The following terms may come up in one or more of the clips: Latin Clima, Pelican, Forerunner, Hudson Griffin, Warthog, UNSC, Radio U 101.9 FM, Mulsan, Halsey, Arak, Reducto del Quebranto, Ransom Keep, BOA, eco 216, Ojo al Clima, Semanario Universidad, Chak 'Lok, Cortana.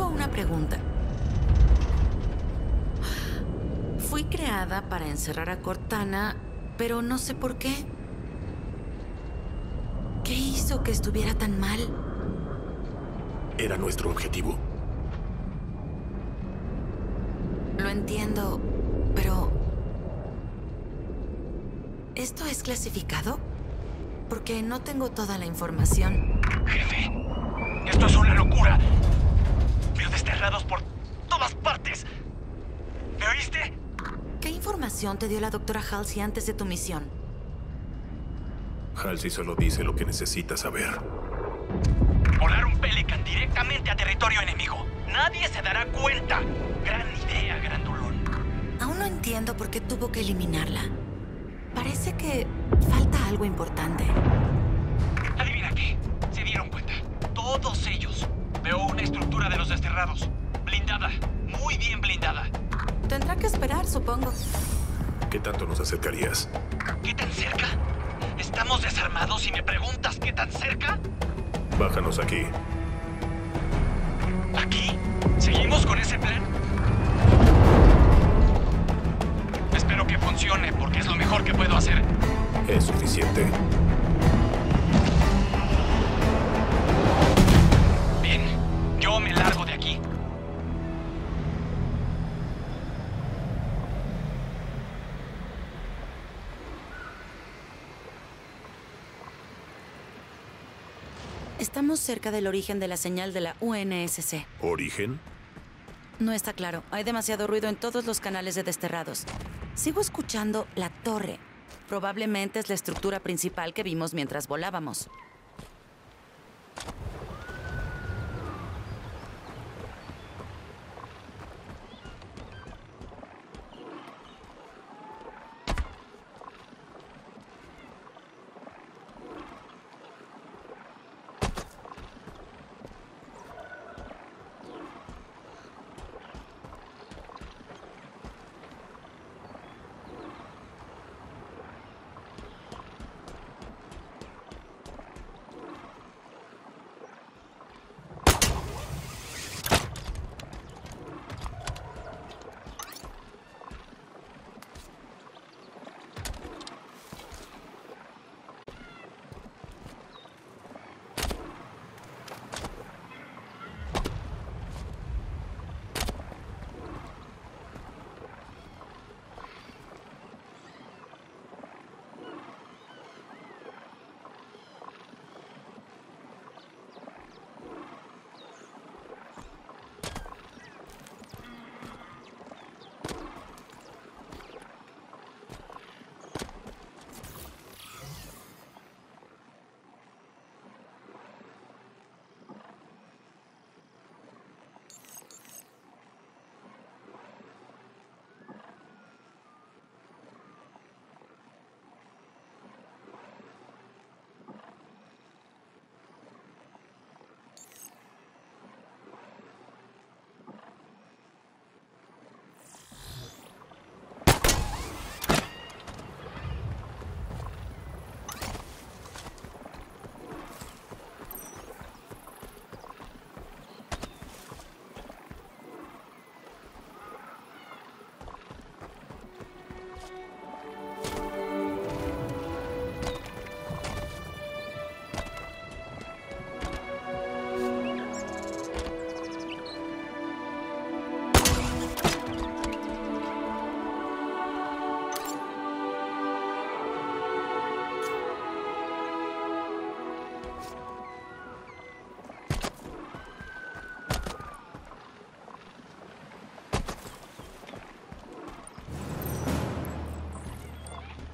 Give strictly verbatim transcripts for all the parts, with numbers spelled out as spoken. Tengo una pregunta. Fui creada para encerrar a Cortana, pero no sé por qué. ¿Qué hizo que estuviera tan mal? Era nuestro objetivo. Lo entiendo, pero... ¿esto es clasificado? Porque no tengo toda la información. Jefe, esto es una locura. Veo desterrados por todas partes. ¿Me oíste? ¿Qué información te dio la doctora Halsey antes de tu misión? Halsey solo dice lo que necesita saber. Volar un Pelican directamente a territorio enemigo. Nadie se dará cuenta. Gran idea, grandulón. Aún no entiendo por qué tuvo que eliminarla. Parece que falta algo importante. Adivina qué. Se dieron cuenta. Todos ellos. Veo una estructura de los desterrados. Blindada. Muy bien blindada. Tendrá que esperar, supongo. ¿Qué tanto nos acercarías? ¿Qué tan cerca? ¿Estamos desarmados y me preguntas qué tan cerca? Bájanos aquí. ¿Aquí? ¿Seguimos con ese plan? Espero que funcione, porque es lo mejor que puedo hacer. Es suficiente. Bien, yo me largo de aquí. Estamos cerca del origen de la señal de la U N S C. ¿Origen? No está claro. Hay demasiado ruido en todos los canales de desterrados. Sigo escuchando la torre. Probablemente es la estructura principal que vimos mientras volábamos.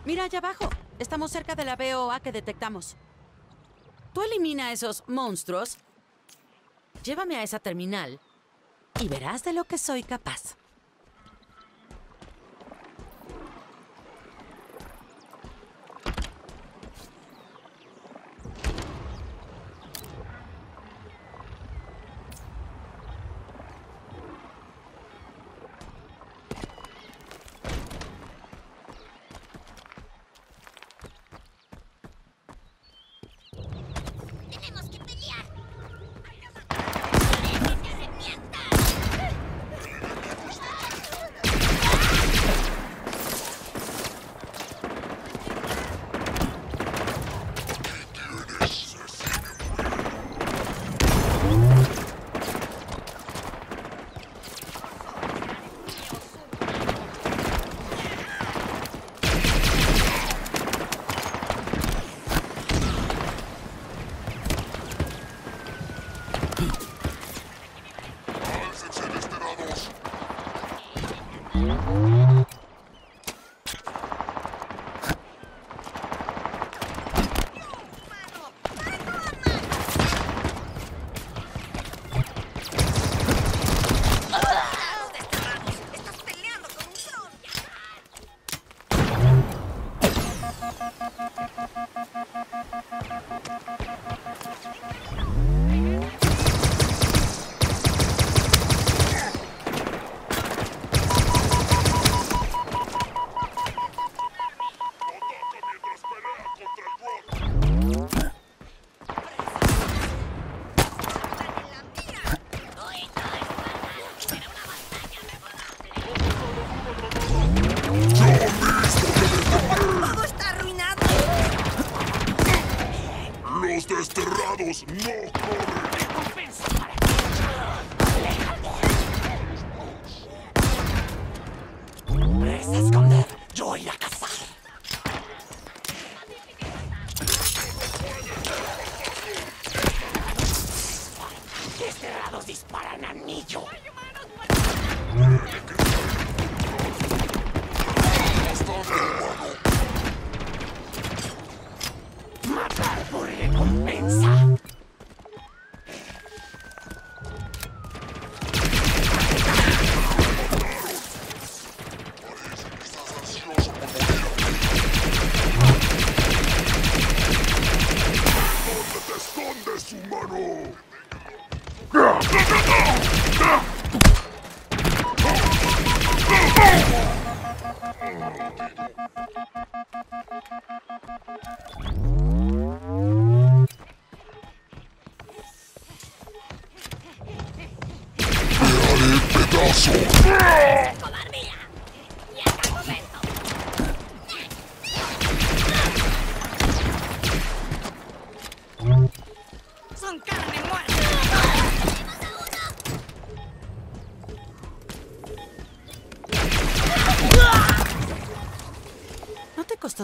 Mira allá abajo. Estamos cerca de la B O A que detectamos. Tú elimina a esos monstruos, llévame a esa terminal y verás de lo que soy capaz. ¡Tenemos que pelear! ¡Ay, no! ¡Que se mienta!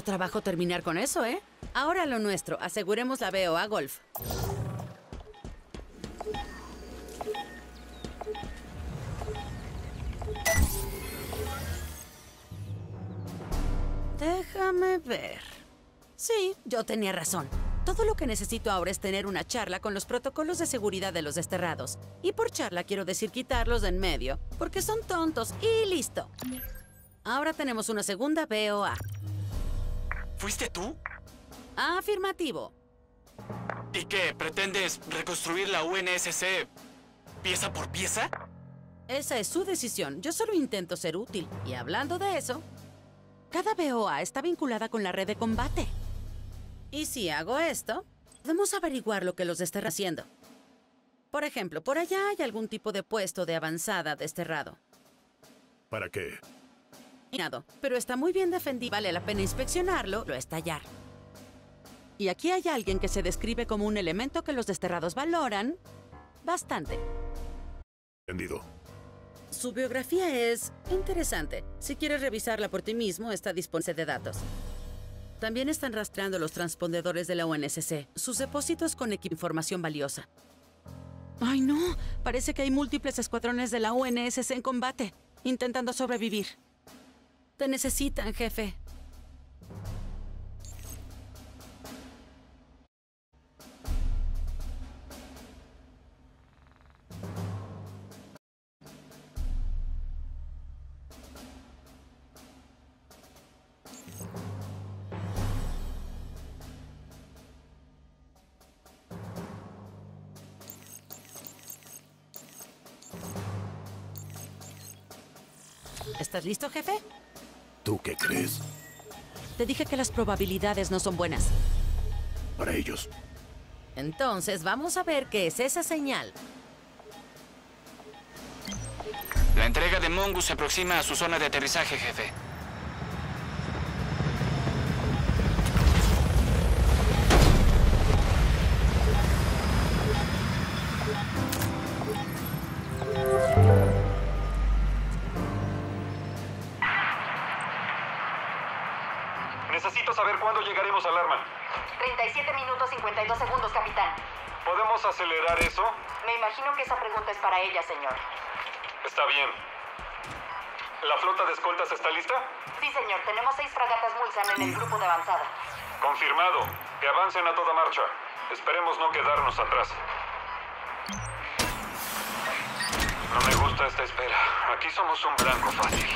Trabajo terminar con eso, ¿eh? Ahora lo nuestro. Aseguremos la B O A Golf. Déjame ver. Sí, yo tenía razón. Todo lo que necesito ahora es tener una charla con los protocolos de seguridad de los desterrados. Y por charla quiero decir quitarlos de en medio, porque son tontos y listo. Ahora tenemos una segunda B O A. ¿Fuiste tú? Afirmativo. ¿Y qué? ¿Pretendes reconstruir la U N S C pieza por pieza? Esa es su decisión. Yo solo intento ser útil. Y hablando de eso, cada B O A está vinculada con la red de combate. Y si hago esto, podemos averiguar lo que los desterran haciendo. Por ejemplo, por allá hay algún tipo de puesto de avanzada desterrado. ¿Para qué? Pero está muy bien defendido. Vale la pena inspeccionarlo, lo estallar. Y aquí hay alguien que se describe como un elemento que los desterrados valoran bastante. Entendido. Su biografía es interesante. Si quieres revisarla por ti mismo, está disponible de datos. También están rastreando los transpondedores de la U N S C, sus depósitos con información valiosa. ¡Ay, no! Parece que hay múltiples escuadrones de la U N S C en combate, intentando sobrevivir. Te necesitan, jefe. ¿Estás listo, jefe? ¿Tú qué crees? Te dije que las probabilidades no son buenas. Para ellos. Entonces, vamos a ver qué es esa señal. La entrega de Mongoose se aproxima a su zona de aterrizaje, jefe. Imagino que esa pregunta es para ella, señor. Está bien. ¿La flota de escoltas está lista? Sí, señor. Tenemos seis fragatas Mulsan en el grupo de avanzada. Confirmado. Que avancen a toda marcha. Esperemos no quedarnos atrás. No me gusta esta espera. Aquí somos un blanco fácil.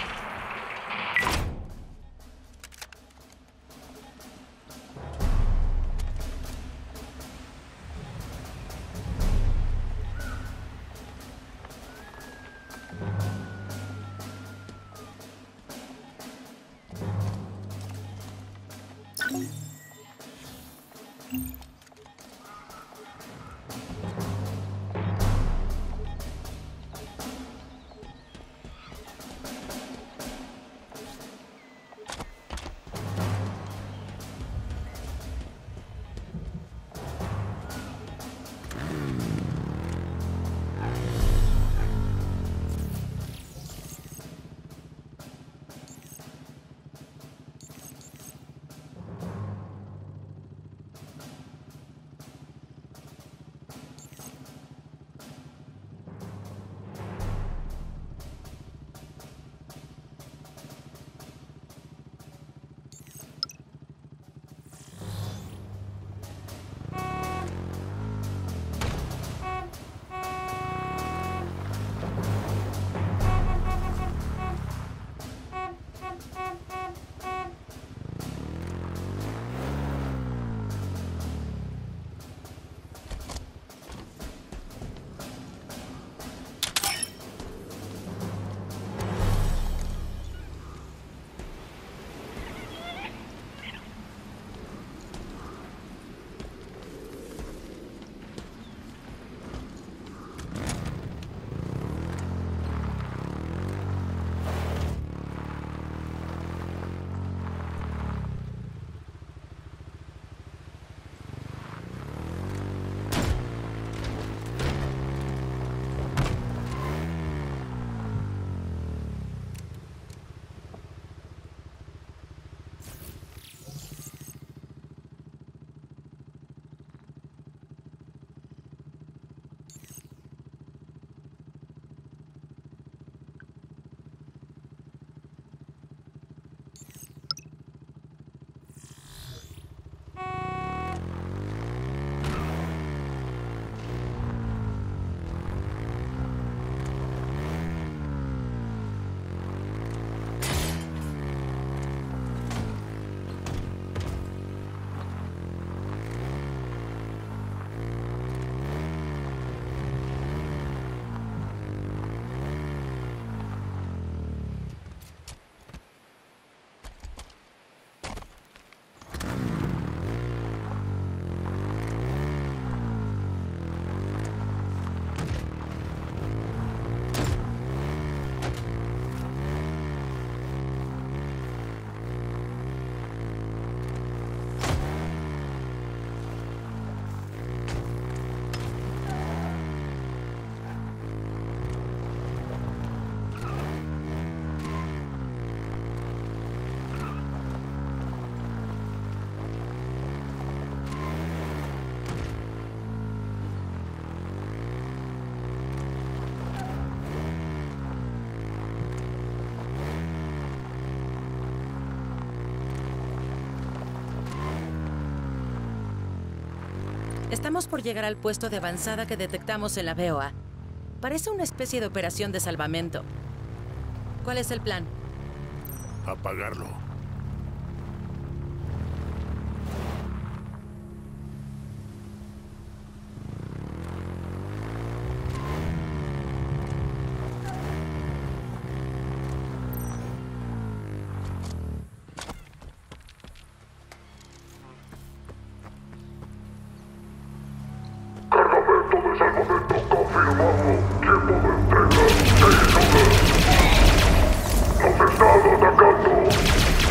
Estamos por llegar al puesto de avanzada que detectamos en la B O A. Parece una especie de operación de salvamento. ¿Cuál es el plan? Apagarlo. Nos están atacando.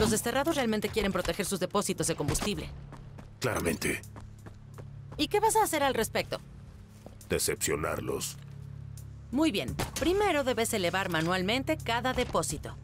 Los desterrados realmente quieren proteger sus depósitos de combustible. Claramente. ¿Y qué vas a hacer al respecto? Decepcionarlos. Muy bien. Primero debes elevar manualmente cada depósito.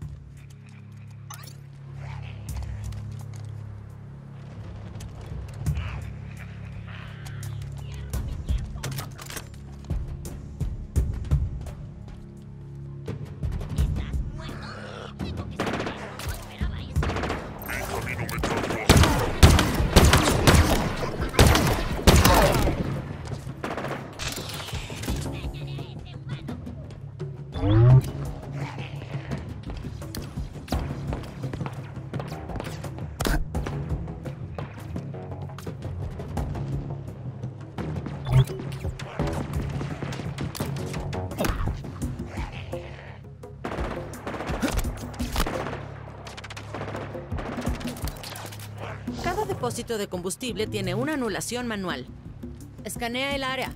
El depósito de combustible tiene una anulación manual. Escanea el área.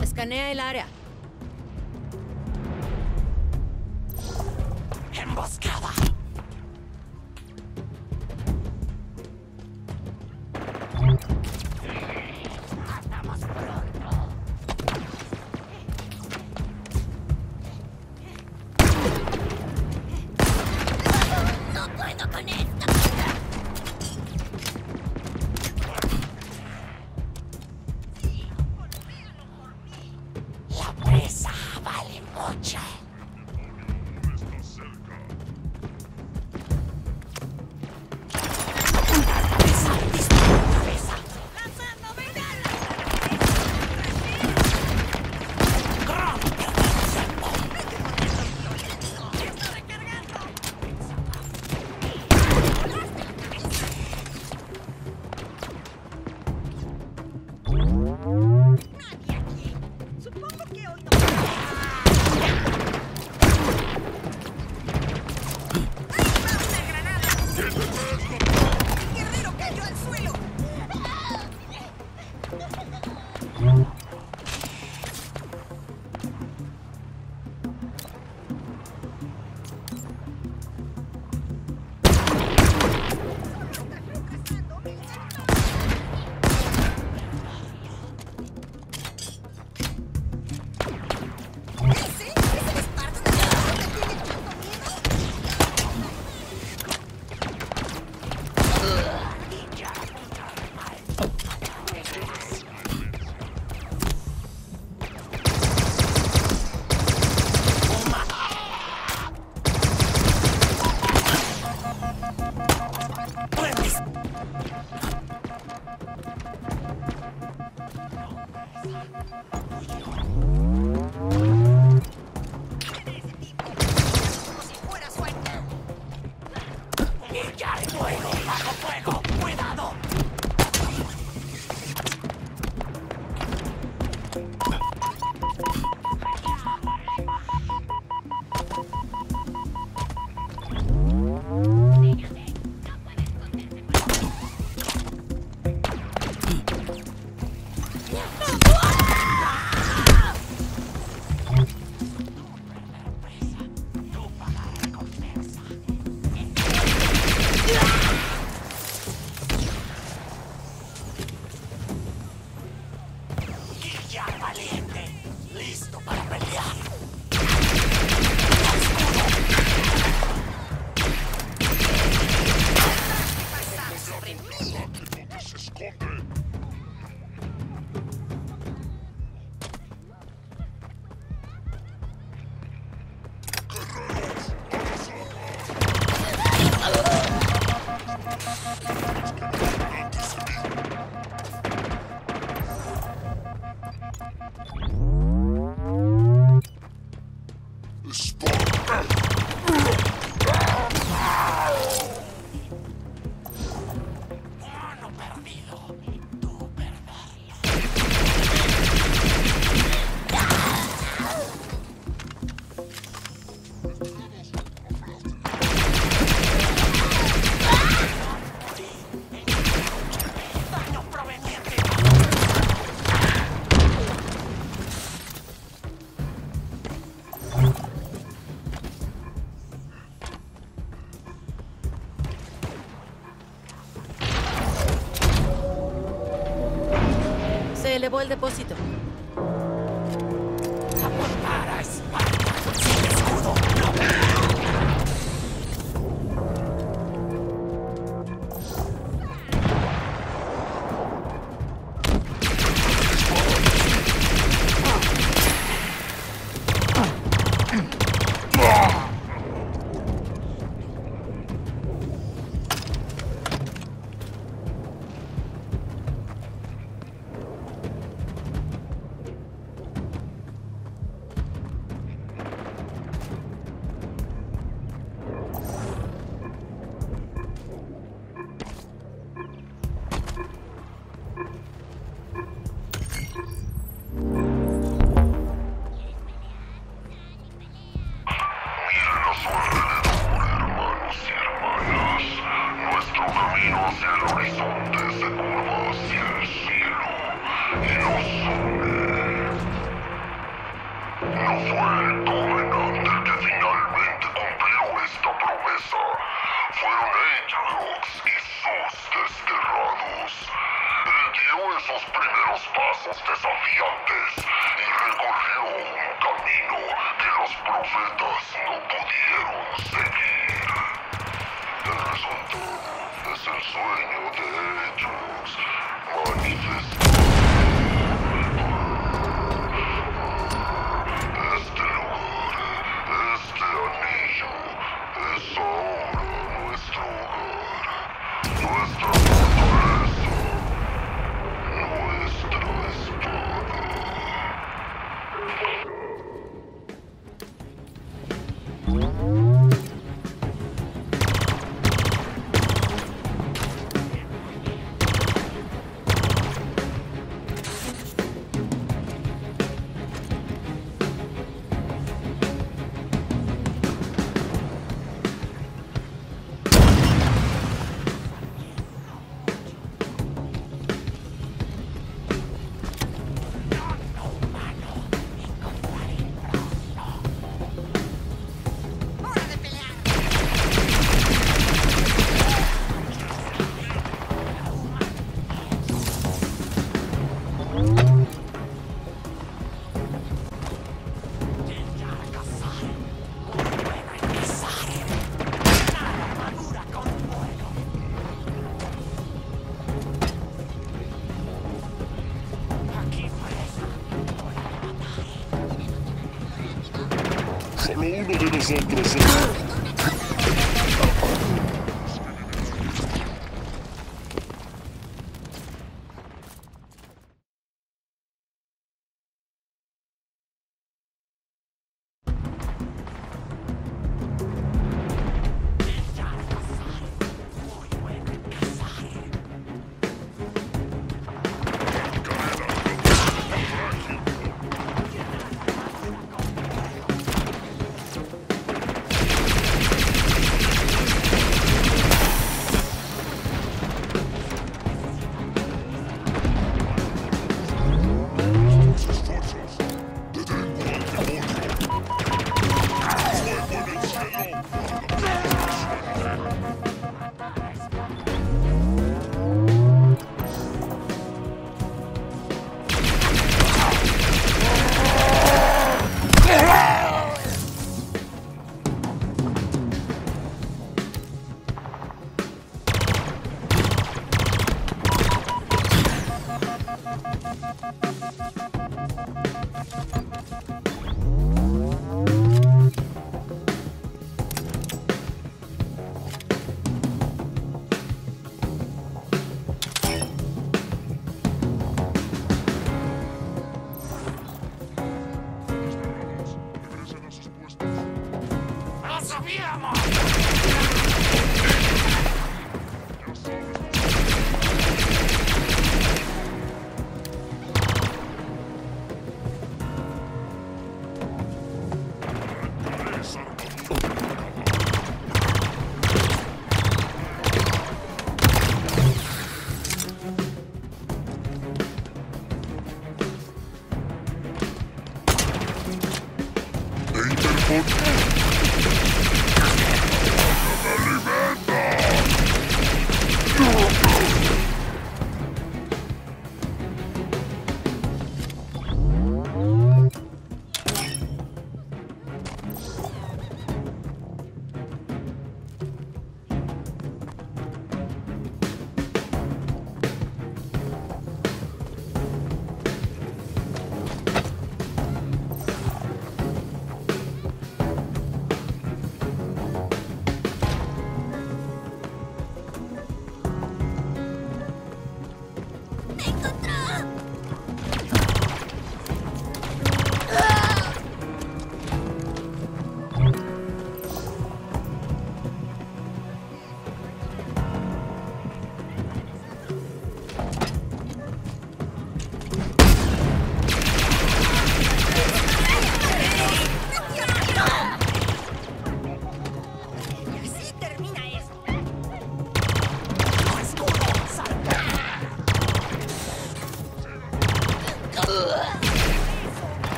Escanea el área. Emboscada. Matamos pronto. No puedo con esto. Vale mucho. Elevó el depósito. Nosotros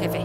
Jefe.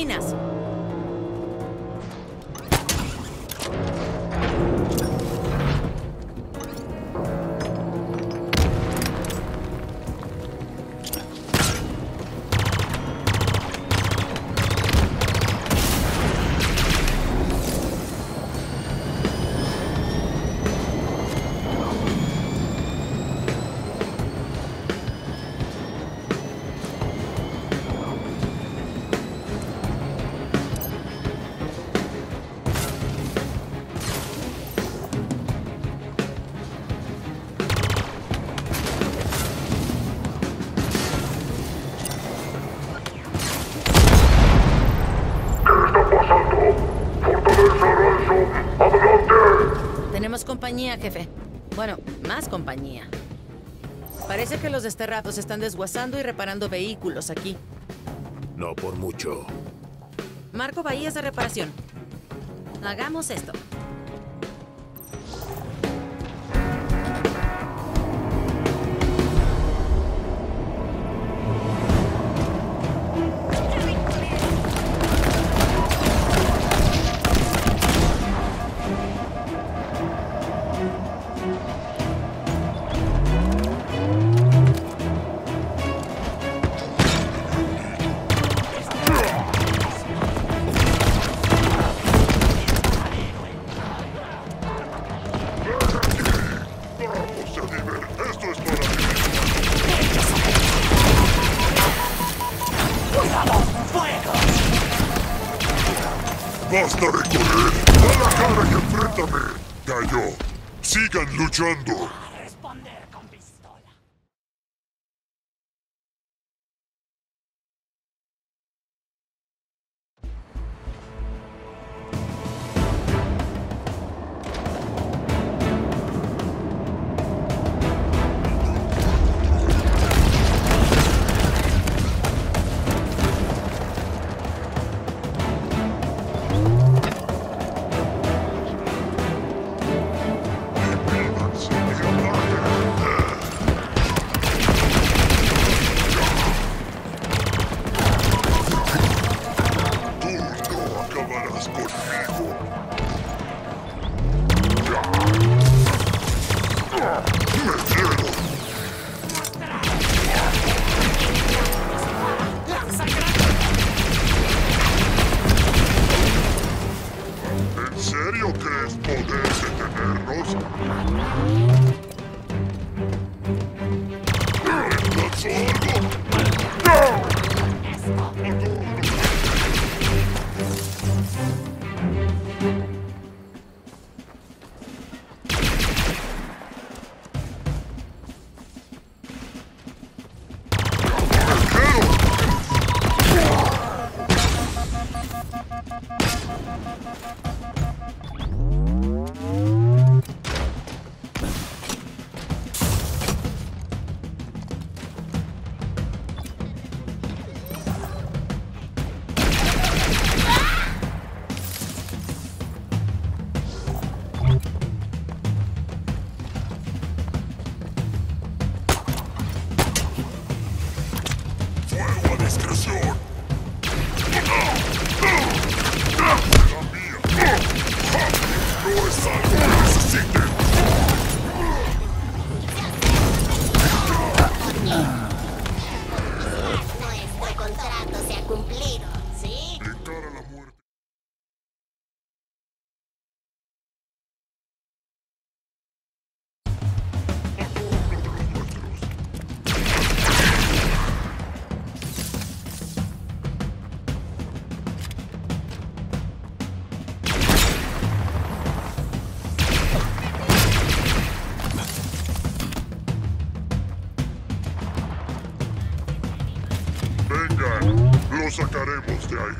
ruinas. Compañía, jefe. Bueno, más compañía. Parece que los desterrados están desguazando y reparando vehículos aquí. No por mucho. Marco bahías de reparación. Hagamos esto. ¡Basta de correr! ¡A la cara y enfréntame! ¡Cayó! ¡Sigan luchando! ¡Responder con pistola! Sacaremos de ahí.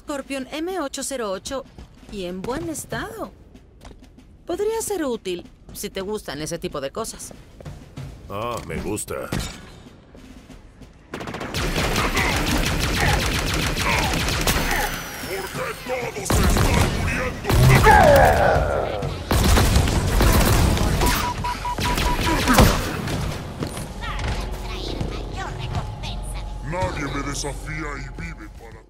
Scorpion M ocho cero ocho y en buen estado. Podría ser útil si te gustan ese tipo de cosas. Ah, me gusta. ¡Porque todos se están muriendo! Nadie me desafía y vive para...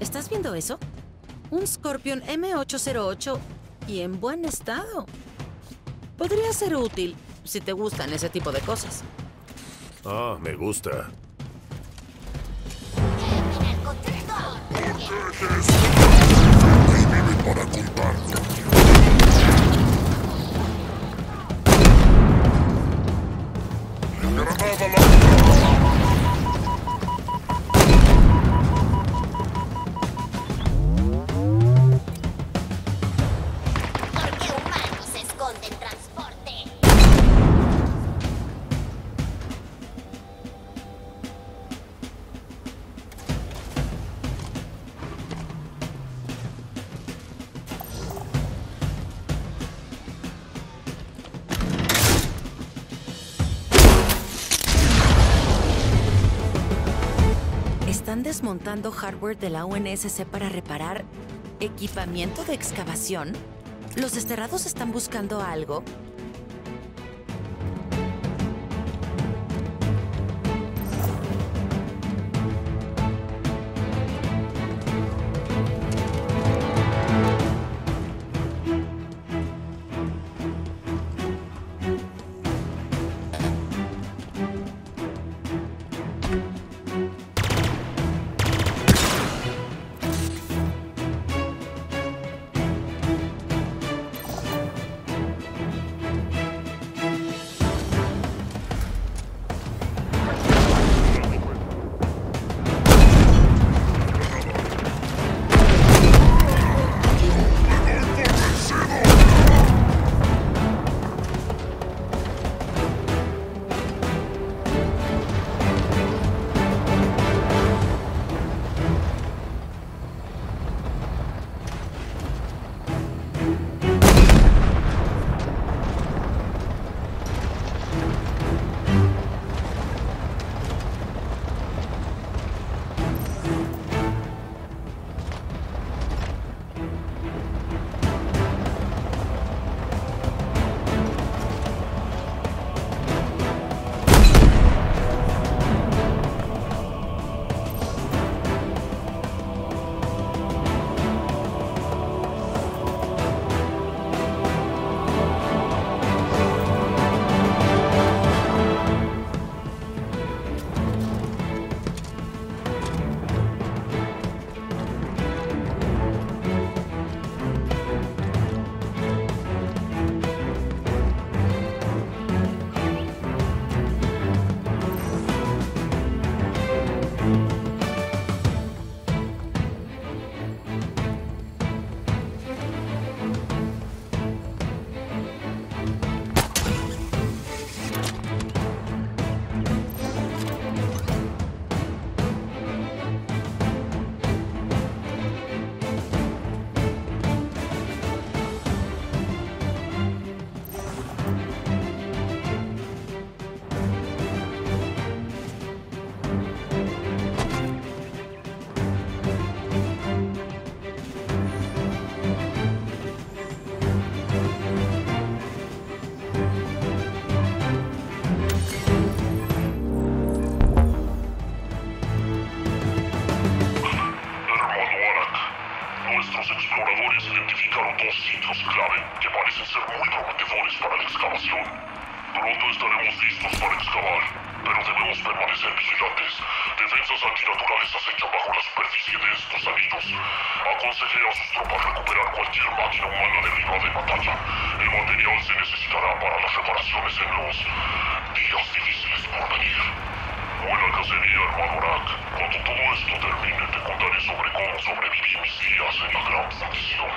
¿Estás viendo eso? Un Scorpion M ocho cero ocho y en buen estado. Podría ser útil si te gustan ese tipo de cosas. Ah, me gusta. Están desmontando hardware de la U N S C para reparar equipamiento de excavación. ¿Los desterrados están buscando algo? Pronto estaremos listos para excavar, pero debemos permanecer vigilantes. Defensas antinaturales acechan bajo la superficie de estos anillos. Aconsejé a sus tropas recuperar cualquier máquina humana derribada de batalla. El material se necesitará para las reparaciones en los días difíciles por venir. Buena cacería, hermano Arak. Cuando todo esto termine, te contaré sobre cómo sobreviví mis días en la gran facción.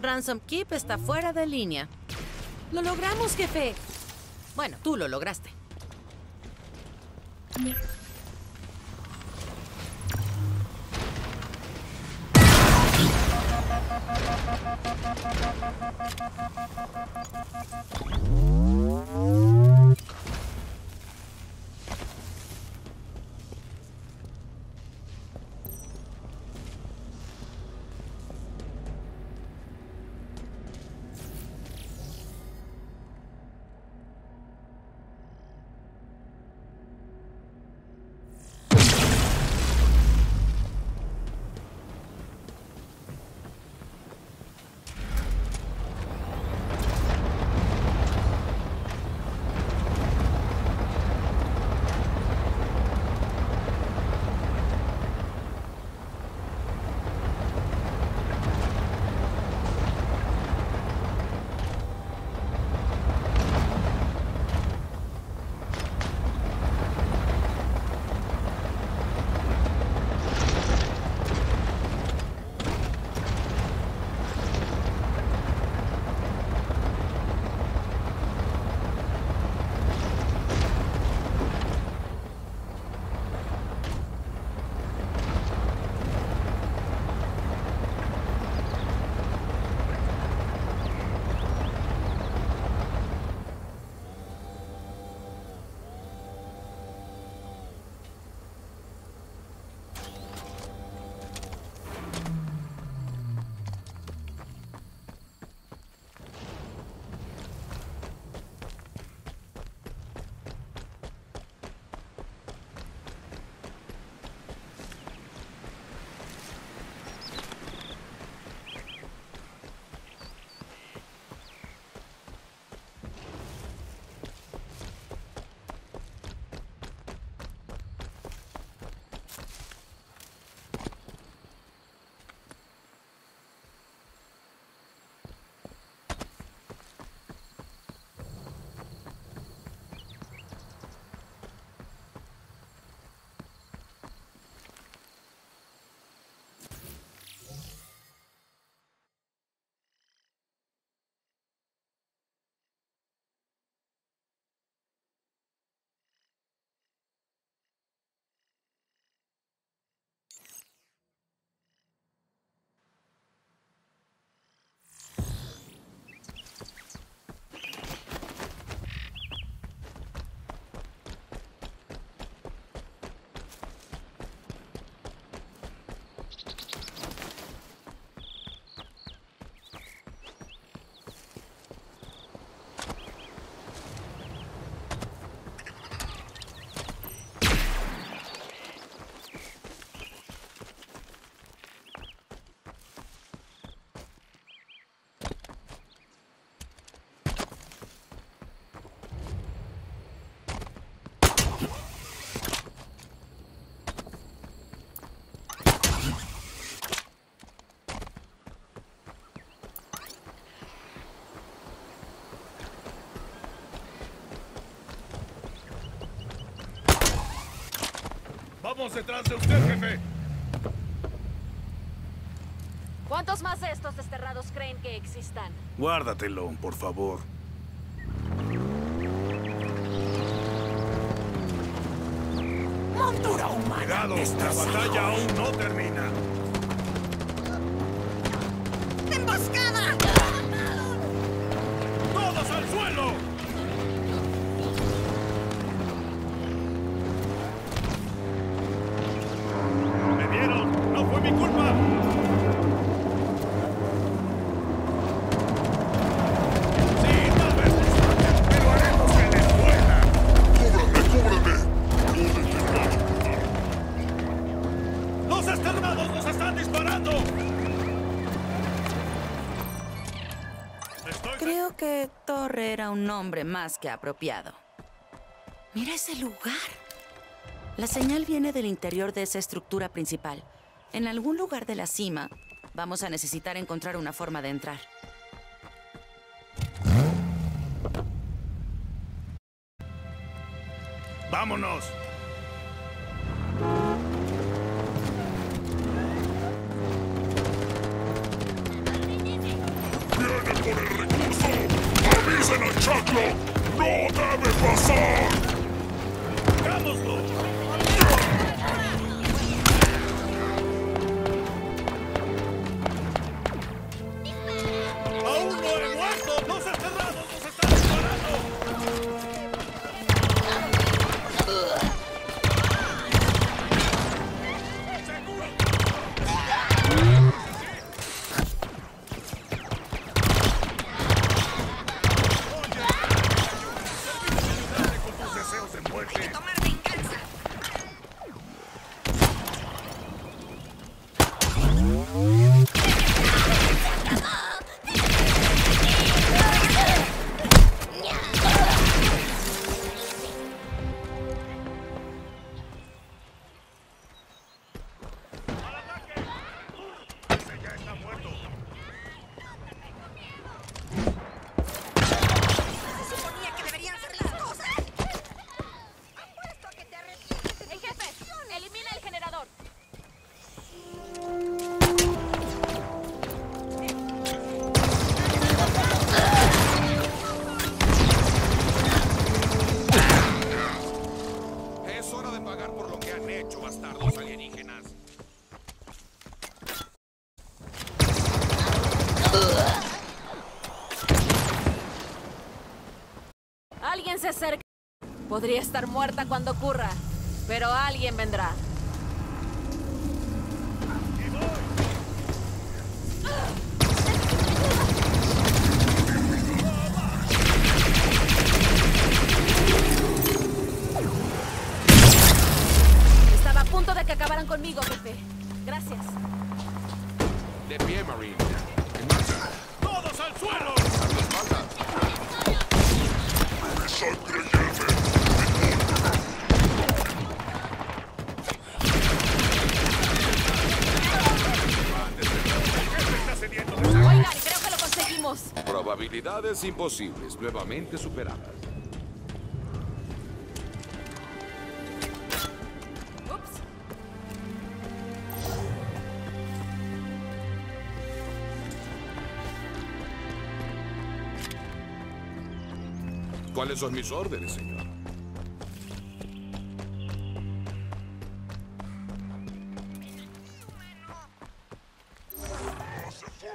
Ransom Keep está fuera de línea. ¡Lo logramos, jefe! Bueno, tú lo lograste. Vamos detrás de usted, jefe. ¿Cuántos más de estos desterrados creen que existan? Guárdatelo, por favor. ¡Montura humana! ¡Cuidado! ¡La batalla aún no termina! ¡Emboscada! ¡Todos al suelo! ¿Me vieron? ¡No fue mi culpa! Creo que Torre era un nombre más que apropiado. ¡Mira ese lugar! La señal viene del interior de esa estructura principal. En algún lugar de la cima, vamos a necesitar encontrar una forma de entrar. ¡Vámonos! ¡Avisen a Chak 'Lok! ¡No debe pasar! ¡Vámonos! ¡Aún no he muerto! ¡Nos han cerrado! ¡Nos están disparando! Se acerca. Podría estar muerta cuando ocurra, pero alguien vendrá. Estaba a punto de que acabaran conmigo, jefe. Gracias. De pie, Marine. En marcha. ¡Todos al suelo! ¡A la espalda! ¡Sangre, jefe! Oigan, creo que lo conseguimos. Probabilidades imposibles, nuevamente superadas. ¿Cuáles son mis órdenes, señor? ¡Hablas en serio!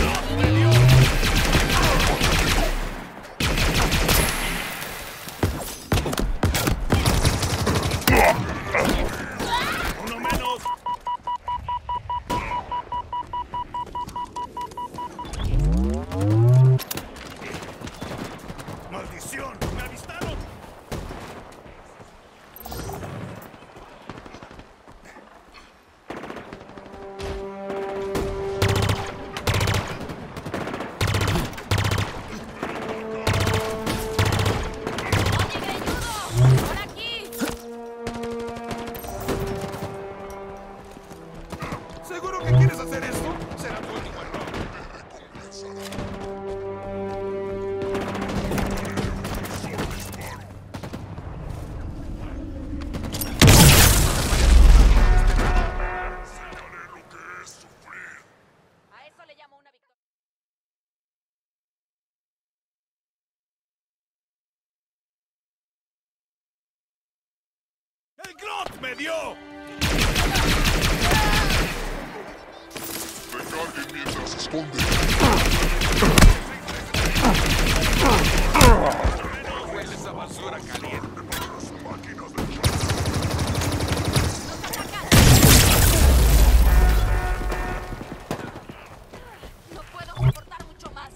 ¡No! ¡No! me dio. Me carguen mientras se esconde. No huele esa basura caliente para las máquinas de paz. No puedo soportar mucho más.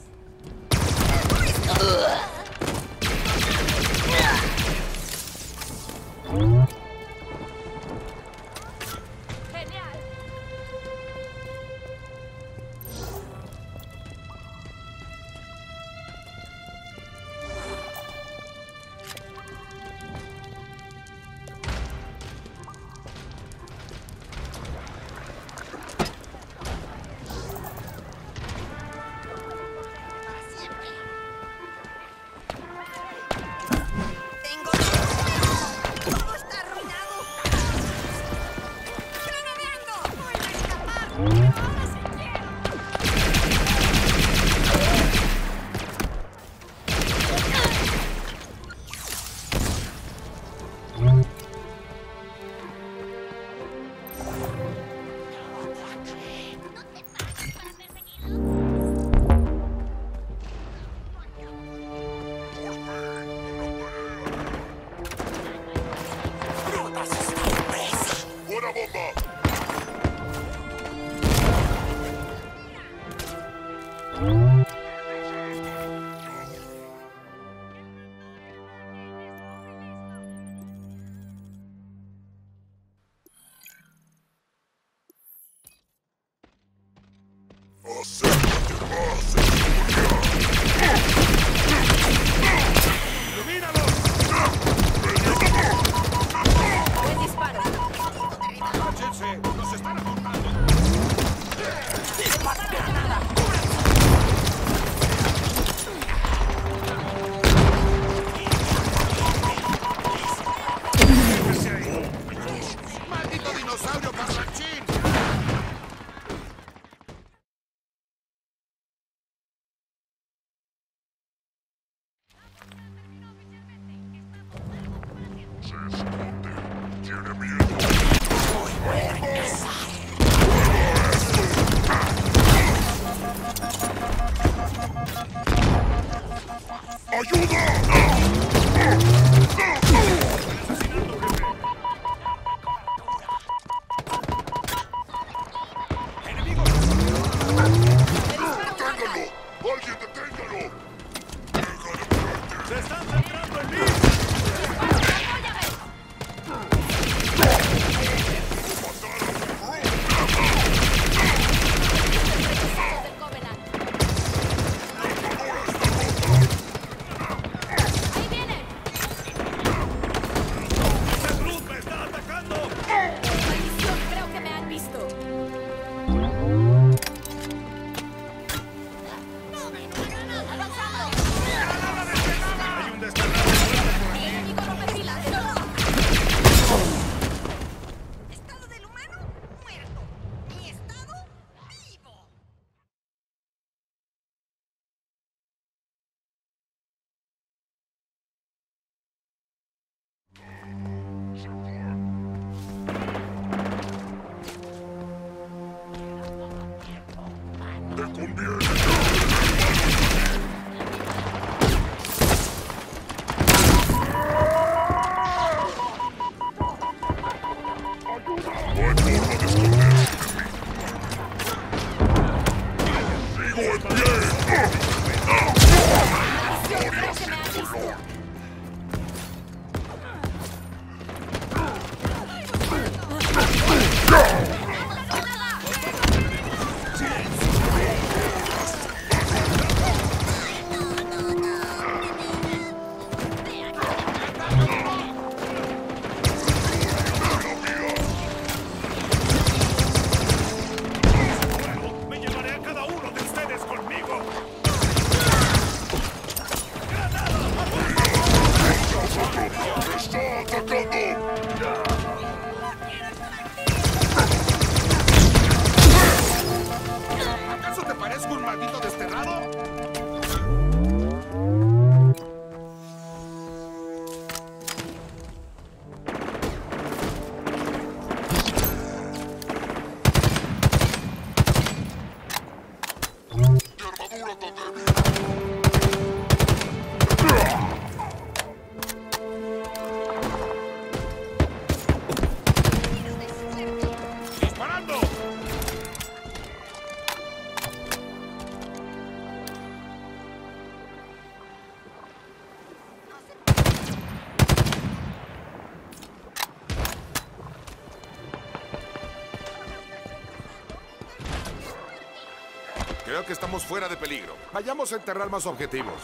Creo que estamos fuera de peligro. Vayamos a enterrar más objetivos.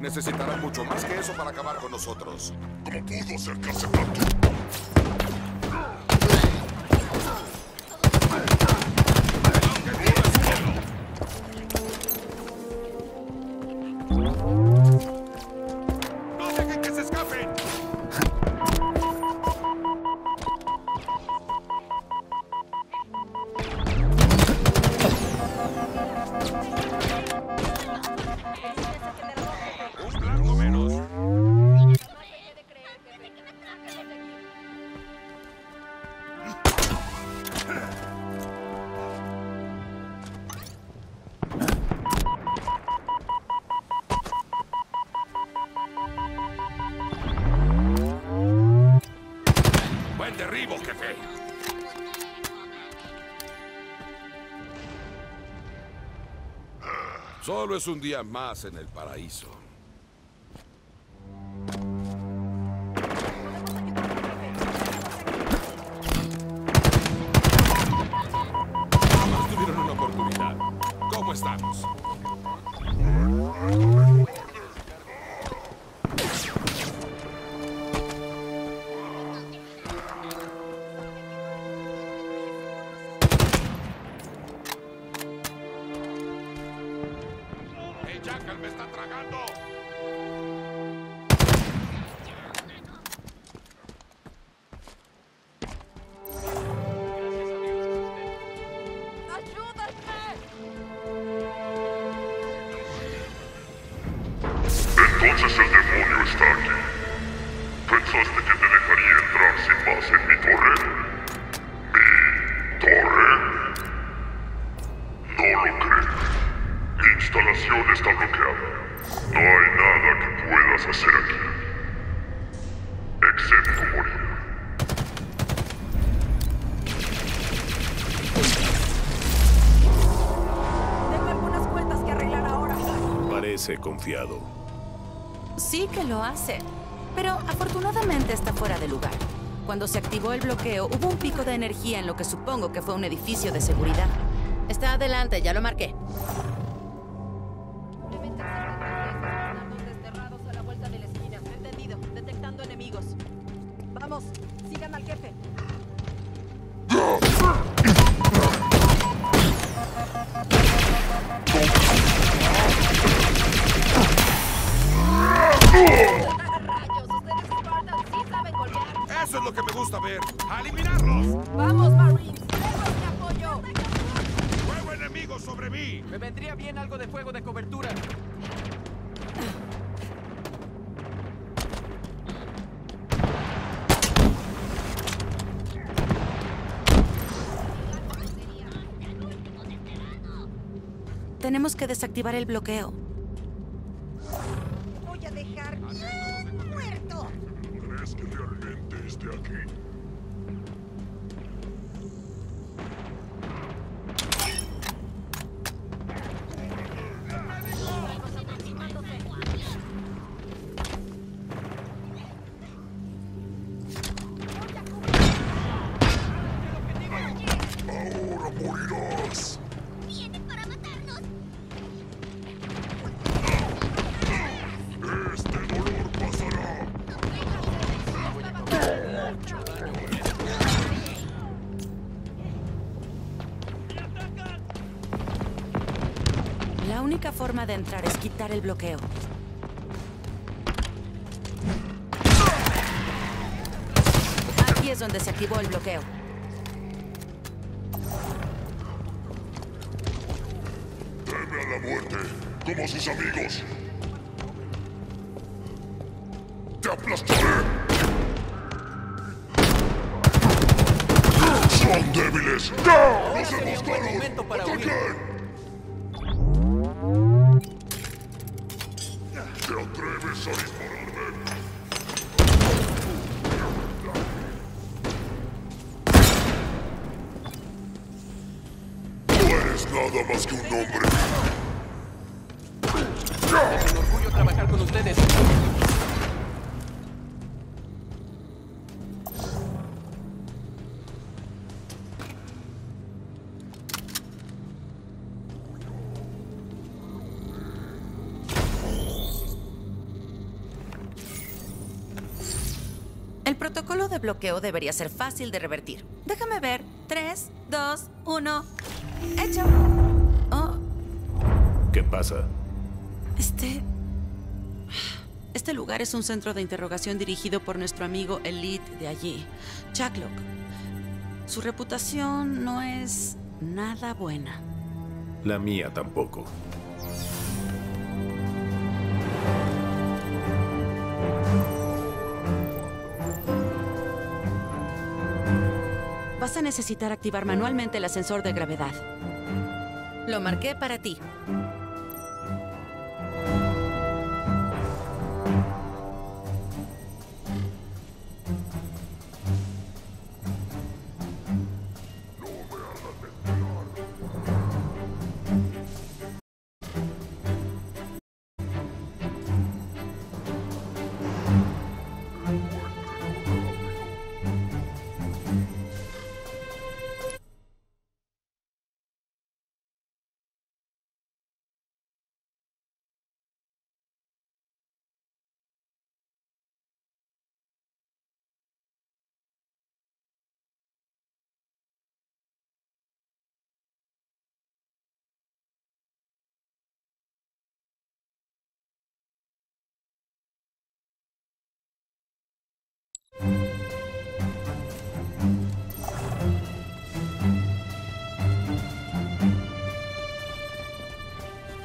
Necesitarán mucho más que eso para acabar con nosotros. ¿Cómo pudo acercarse tanto? Solo es un día más en el paraíso. Ambos tuvieron una oportunidad. ¿Cómo estamos? Confiado. Sí que lo hace, pero afortunadamente está fuera de lugar. Cuando se activó el bloqueo, hubo un pico de energía en lo que supongo que fue un edificio de seguridad. Está adelante, ya lo marqué. Tenemos que desactivar el bloqueo. Voy a dejar bien muerto. ¿Crees que realmente esté aquí? La forma de entrar es quitar el bloqueo. Aquí es donde se activó el bloqueo. Teme a la muerte. como sus amigos. ¡Te aplastaré! ¡Son débiles! ¡No! ¡No se mostraron! ¡Ataquen! ¿Te atreves a dispararme? Nada más que un hombre. Es un orgullo trabajar con ustedes. El protocolo de bloqueo debería ser fácil de revertir. Déjame ver. tres, dos, uno... ¡Hecho! Oh. ¿Qué pasa? Este... Este lugar es un centro de interrogación dirigido por nuestro amigo Elite de allí, Chak 'Lok. Su reputación no es nada buena. La mía tampoco. Vas a necesitar activar manualmente el ascensor de gravedad. Lo marqué para ti.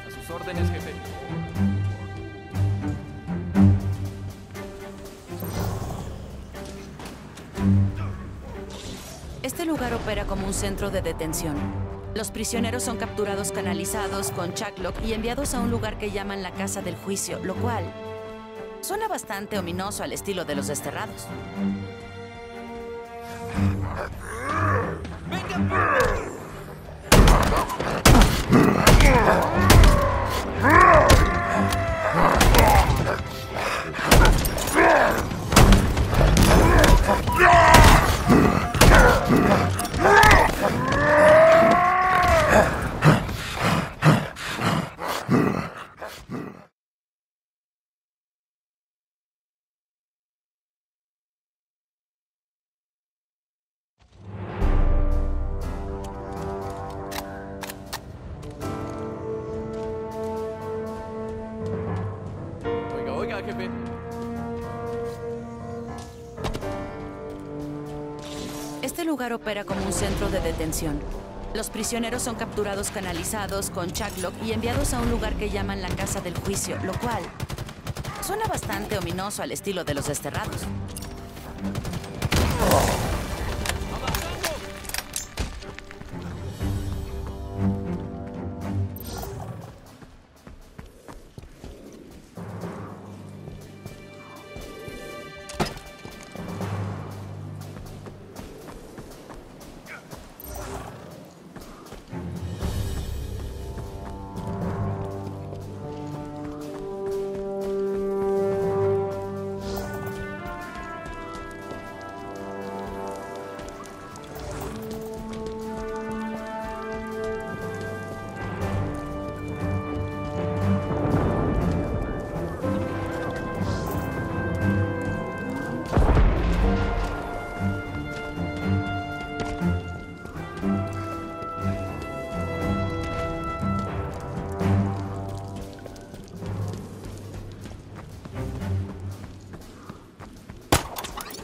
A sus órdenes, jefe. Este lugar opera como un centro de detención. Los prisioneros son capturados canalizados con Chak 'Lok y enviados a un lugar que llaman la Casa del Juicio, lo cual suena bastante ominoso al estilo de los desterrados. Este lugar opera como un centro de detención. Los prisioneros son capturados canalizados con Chak 'Lok y enviados a un lugar que llaman la Casa del Juicio, lo cual suena bastante ominoso al estilo de los desterrados.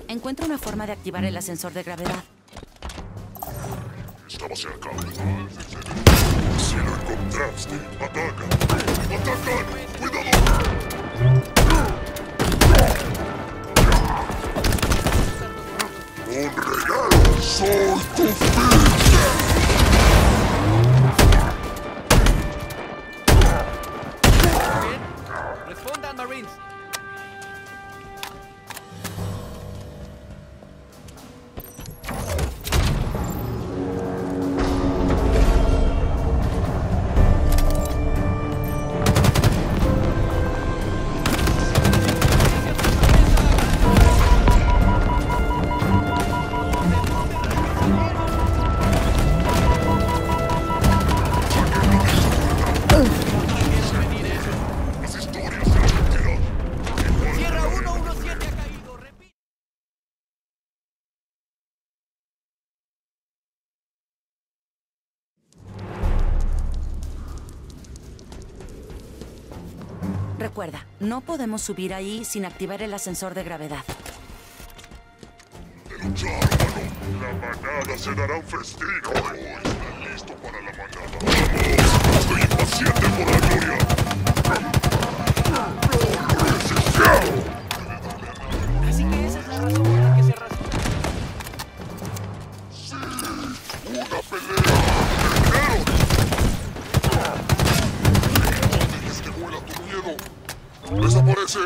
Encuentra una forma de activar el ascensor de gravedad. Estaba cerca. Si lo encontraste, ataca. Recuerda, no podemos subir ahí sin activar el ascensor de gravedad. ¡De luchar, mano! ¡La manada se dará un festín! ¡Oh, está listo para la manada! ¡Vamos! ¡Estoy impaciente por la gloria! ¡Lo resistió! Así que esa es la razón por la que se arrasó. ¡Sí! ¡Una pelea! ¡Perderon! ¡No dejes que vuela tu miedo! ¡Desaparece!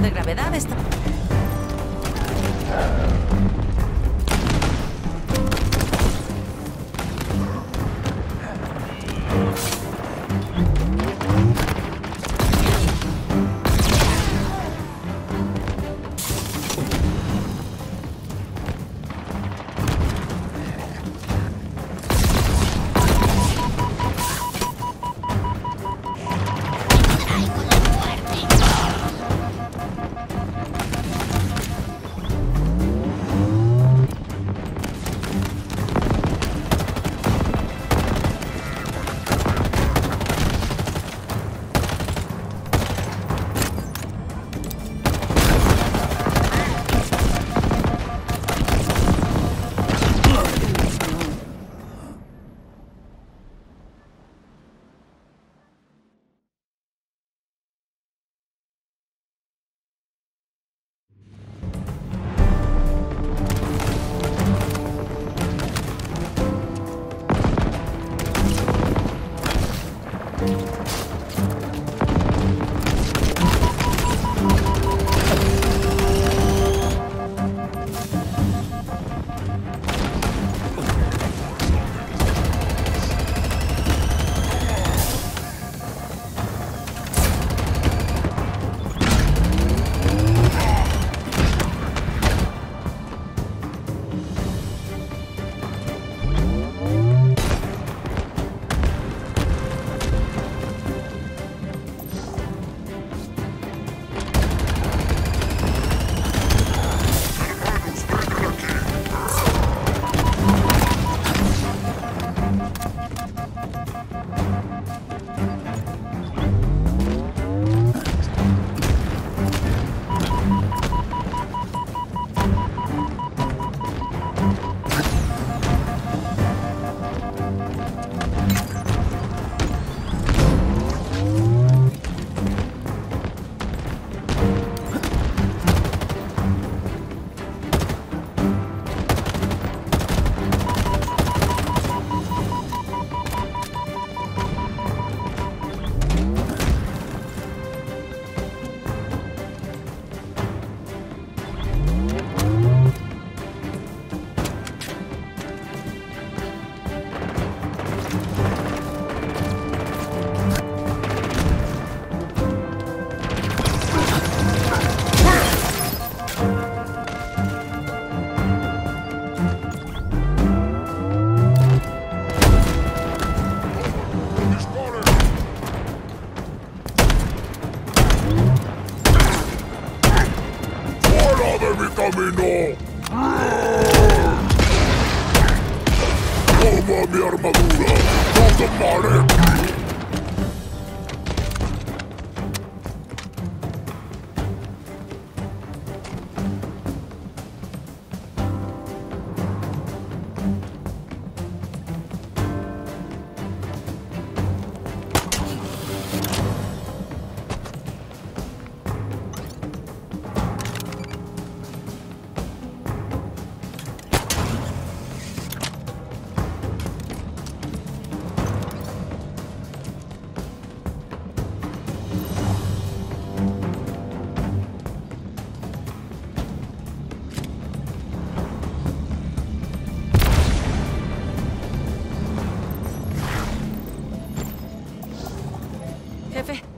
De gravedad está...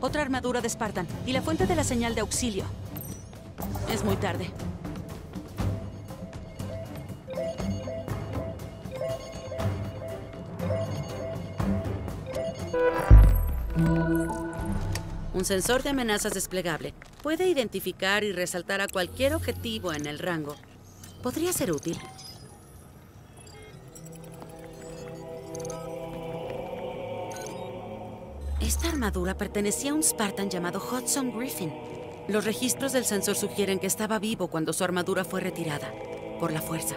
Otra armadura de Spartan y la fuente de la señal de auxilio. Es muy tarde. Un sensor de amenazas desplegable puede identificar y resaltar a cualquier objetivo en el rango. Podría ser útil. Esta armadura pertenecía a un Spartan llamado Hudson Griffin. Los registros del sensor sugieren que estaba vivo cuando su armadura fue retirada, por la fuerza.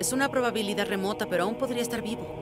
Es una probabilidad remota, pero aún podría estar vivo.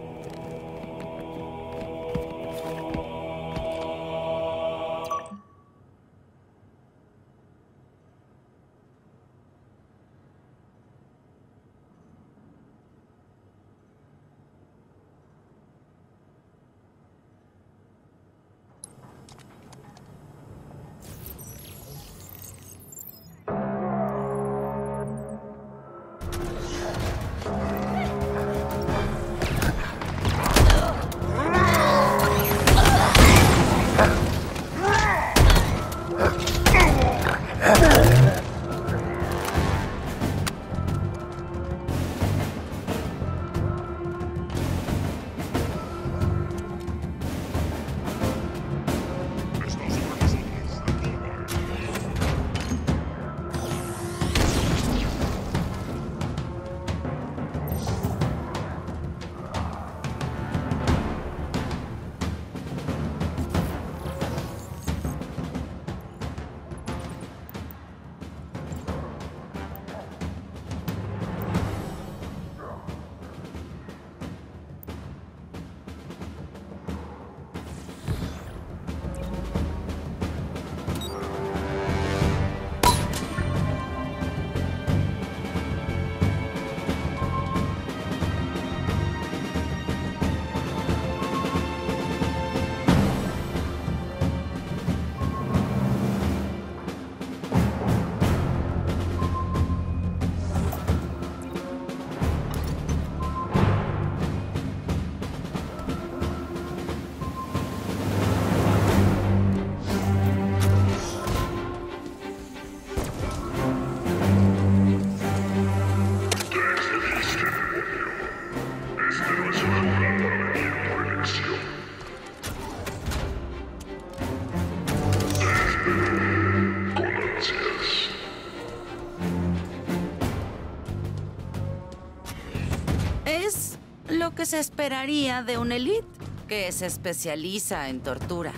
que se esperaría de un elite que se especializa en tortura.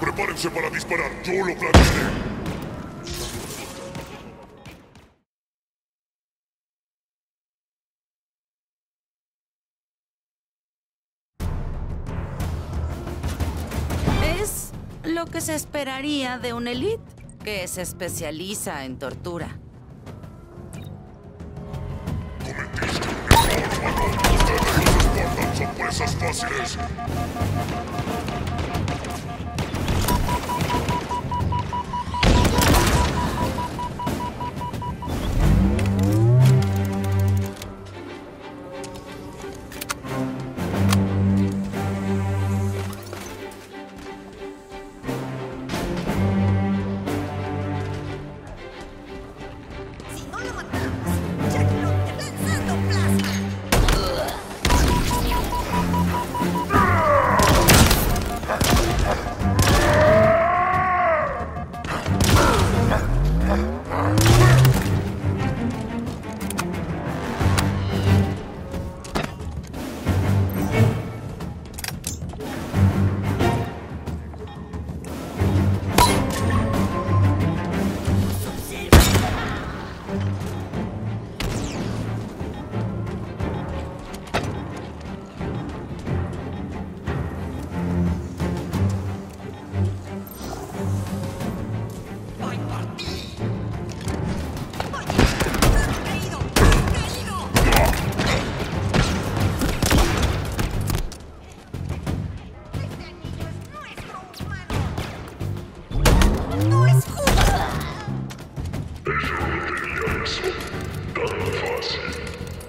¡Prepárense para disparar! ¡Yo lo planeé! Lo que se esperaría de un elite que se especializa en tortura. Cometiste un error, humano.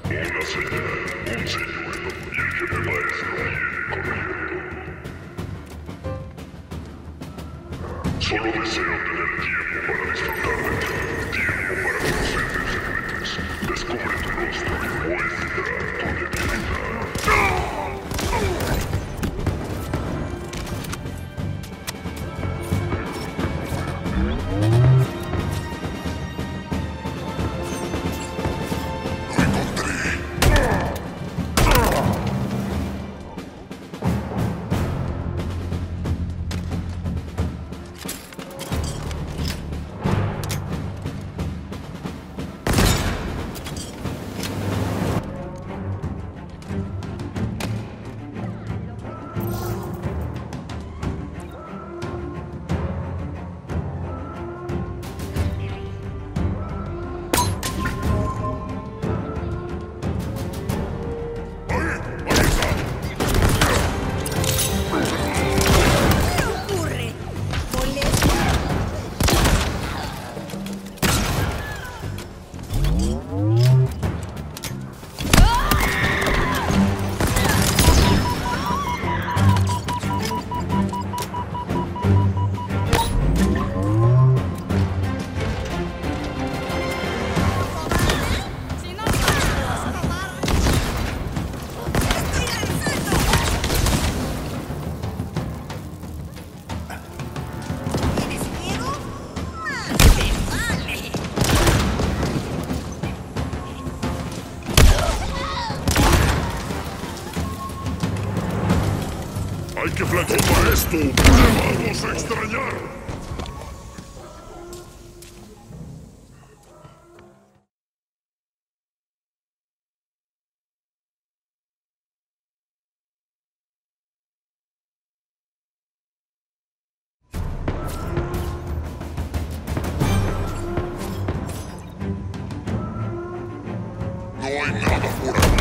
Ustedes no soportan sorpresas fáciles. ¡Toma esto! ¡Te vamos a extrañar! ¡No hay nada por aquí!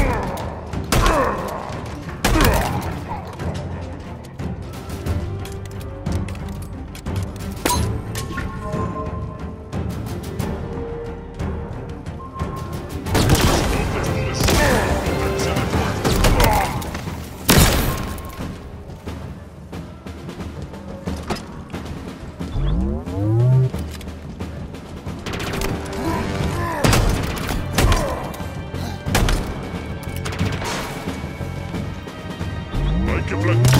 Quebranto.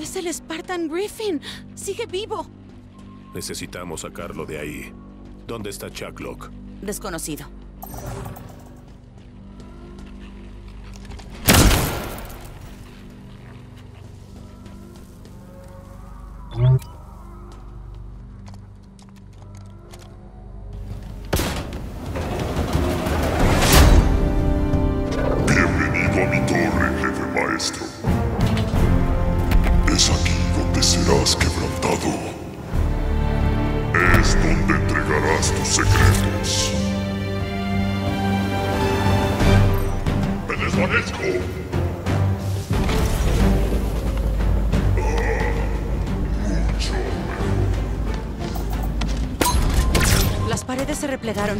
¡Es el Spartan Griffin! ¡Sigue vivo! Necesitamos sacarlo de ahí. ¿Dónde está Chak 'Lok? Desconocido.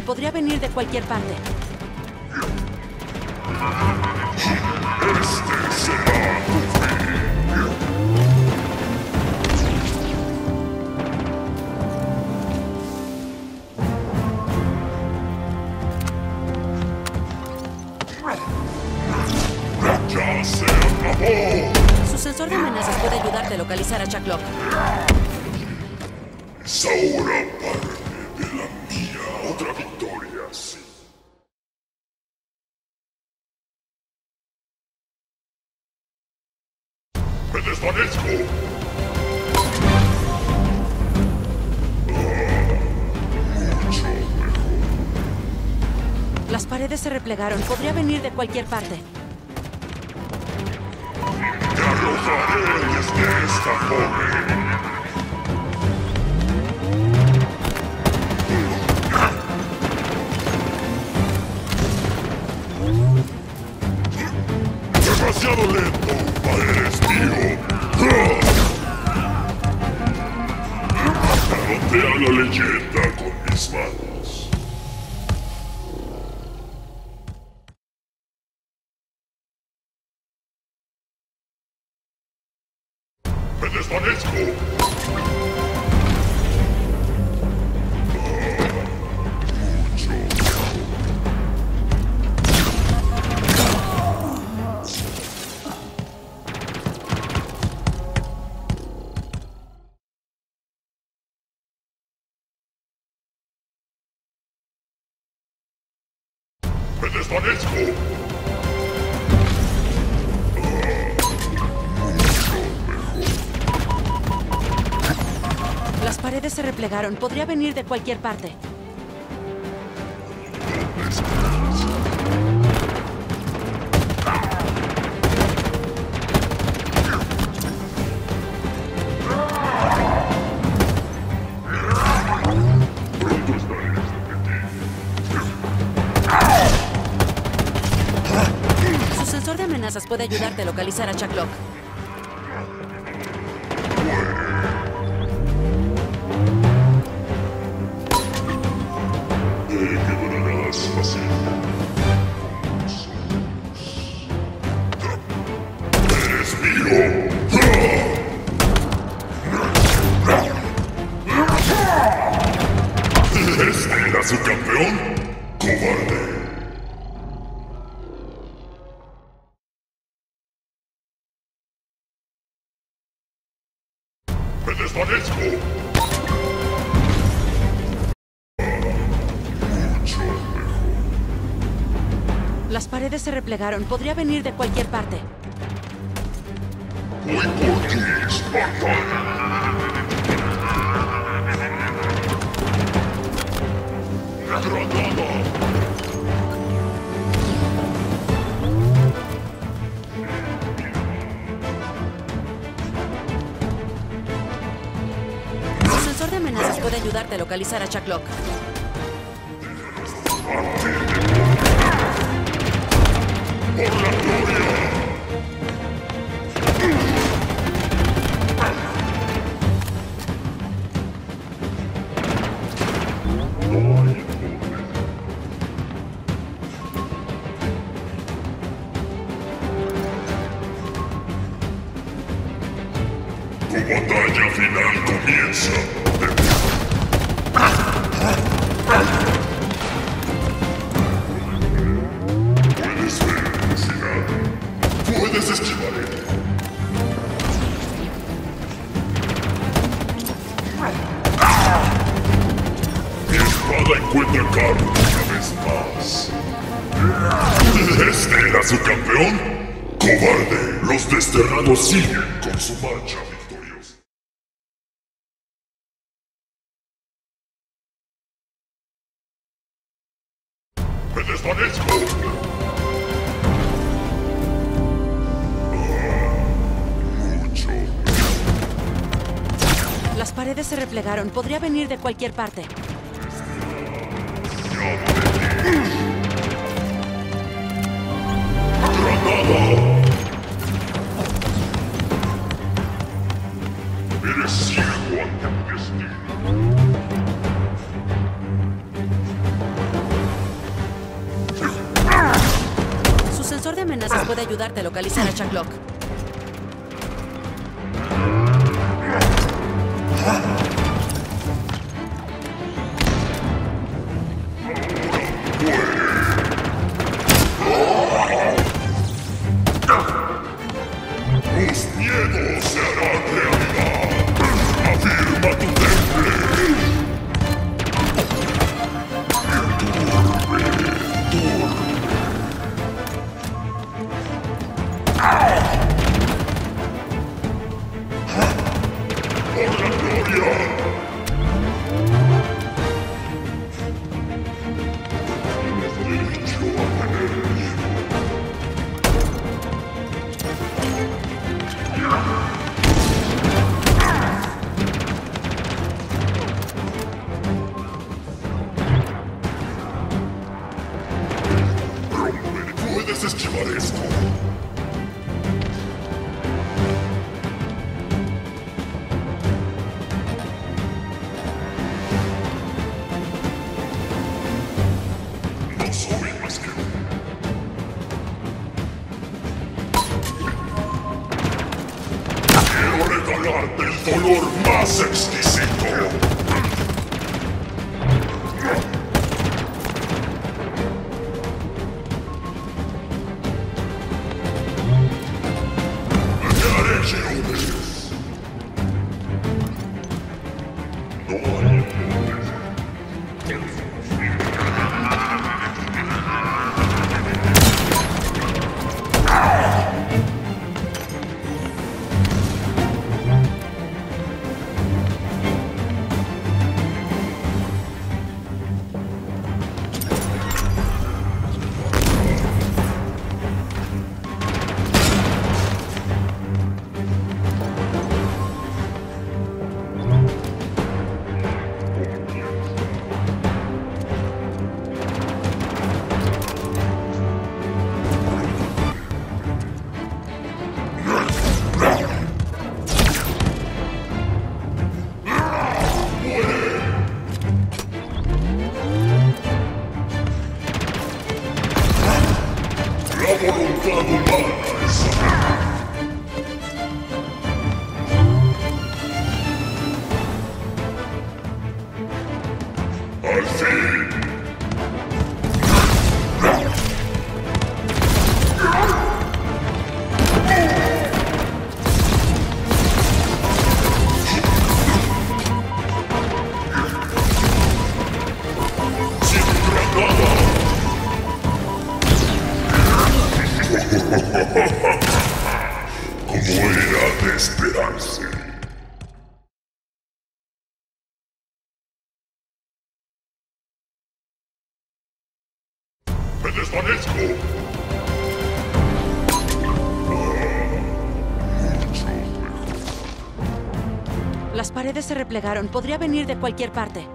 Podría venir de cualquier parte. Este será tu fin. ¡Ya se acabó! Su sensor de amenazas puede ayudarte a localizar a Chak 'Lok. Es ahora parte de la mía. Otra victoria, sí. ¡Me desvanezco! ¡Ah! Las paredes se replegaron. Podría venir de cualquier parte. ¡Te arrojaré desde esta torre! ¡Demasiado lento! ¡Eres mío! ¡Atarroté a la leyenda con mis manos! Las paredes se replegaron. Podría venir de cualquier parte. Puede ayudarte a localizar a Chak 'Lok. Las paredes se replegaron. Podría venir de cualquier parte. Voy por ti, Espartano. El sensor de amenazas puede ayudarte a localizar a Chak 'Lok. ¡Por la gloria! Tu batalla final comienza. Siguen con su marcha victoriosa. ¡Me desvanezco! Ah, mucho. Las paredes se replegaron. Podría venir de cualquier parte. ¡Granada! Su sensor de amenazas puede ayudarte a localizar a Chak 'Lok. ¡Por la gloria! puedes esquivar esto. Las paredes se replegaron. Podría venir de cualquier parte.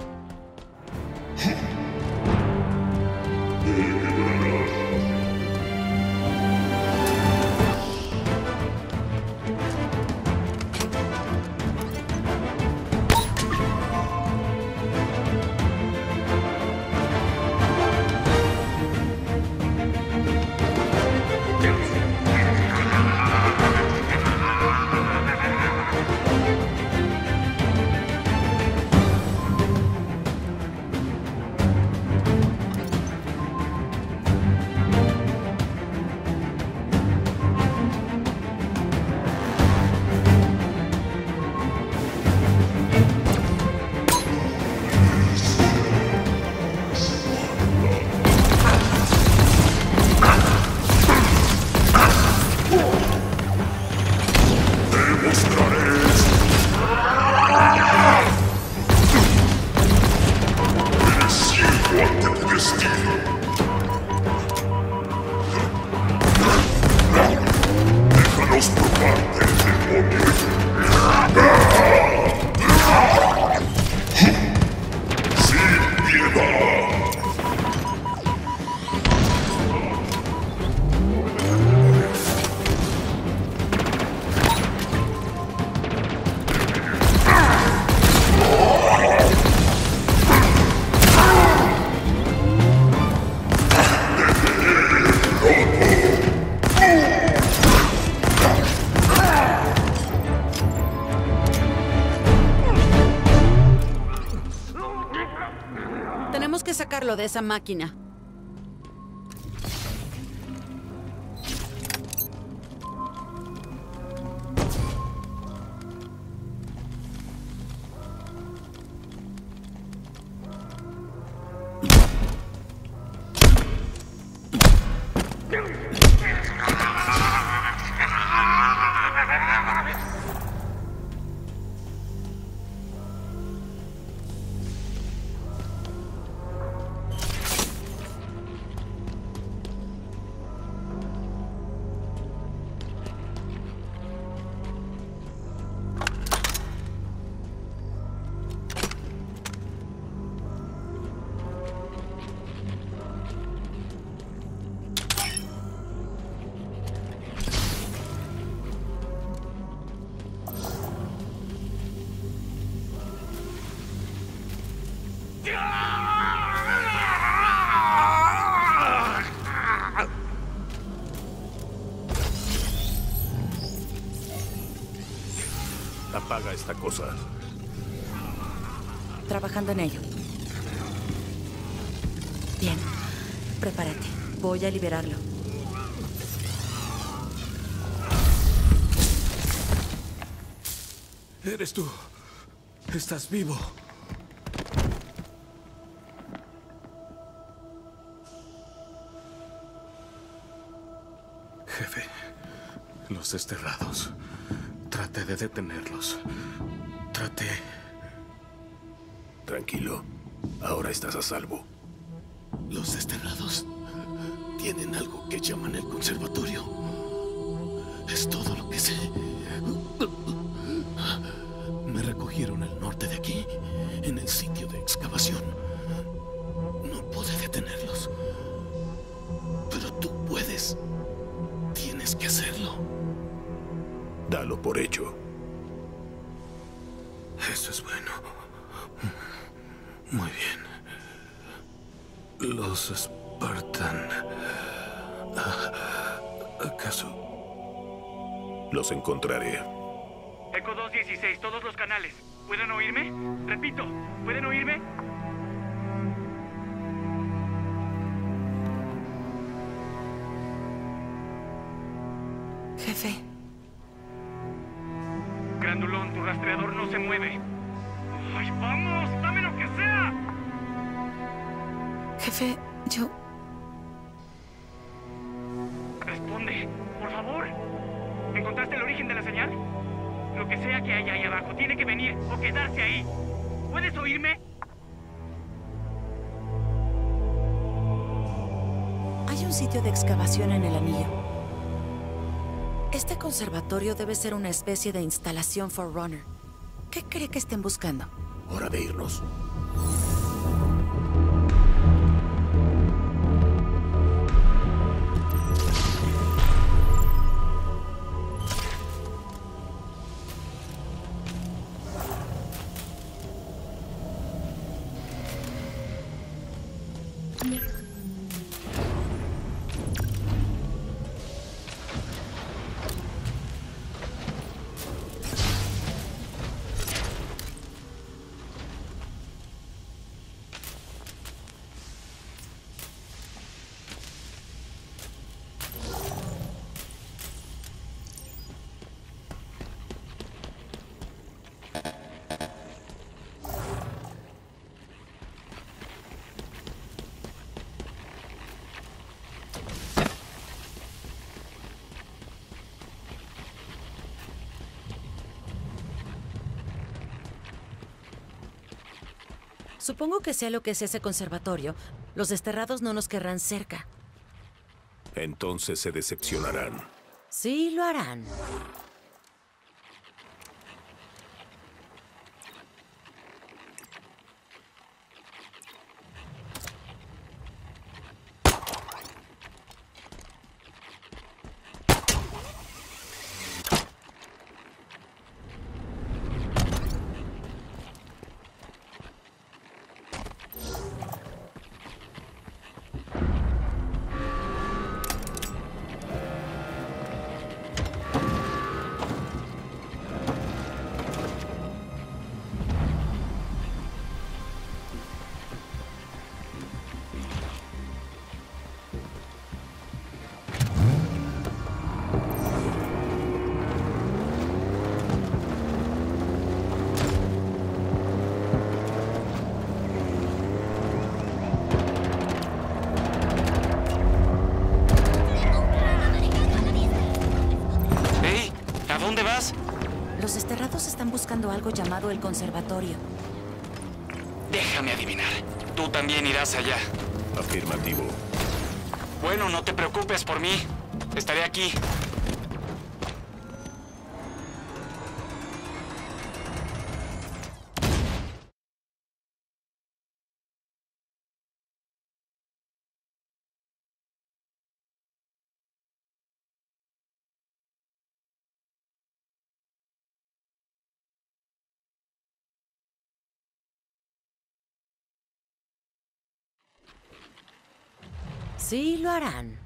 De esa máquina. apaga esta cosa? Trabajando en ello. Bien, prepárate. Voy a liberarlo. Eres tú. Estás vivo. Jefe, los desterrados. Traté de detenerlos. Traté... Tranquilo. Ahora estás a salvo. Los desterrados tienen algo que llaman el conservatorio. Es todo lo que sé. Me recogieron al norte de aquí, en el sitio de excavación. No pude detenerlos. Pero tú puedes. Tienes que hacerlo. Dalo por hecho. Eso es bueno. Muy bien. Los Spartan... ¿Acaso...? Los encontraré. Eco dos dieciséis, todos los canales. ¿Pueden oírme? Repito, ¿pueden oírme? Jefe. Grandulón, tu rastreador no se mueve. ¡Ay, vamos! ¡Dame lo que sea! Jefe, yo... Responde, por favor. ¿Encontraste el origen de la señal? Lo que sea que haya ahí abajo tiene que venir o quedarse ahí. ¿Puedes oírme? Hay un sitio de excavación en el anillo. Este conservatorio debe ser una especie de instalación Forerunner. ¿Qué cree que estén buscando? Hora de irnos. Supongo que sea lo que es ese conservatorio, los desterrados no nos querrán cerca. Entonces se decepcionarán. Sí, lo harán. Los desterrados están buscando algo llamado el conservatorio. Déjame adivinar. Tú también irás allá. Afirmativo. Bueno, no te preocupes por mí. Estaré aquí. Sí, lo harán.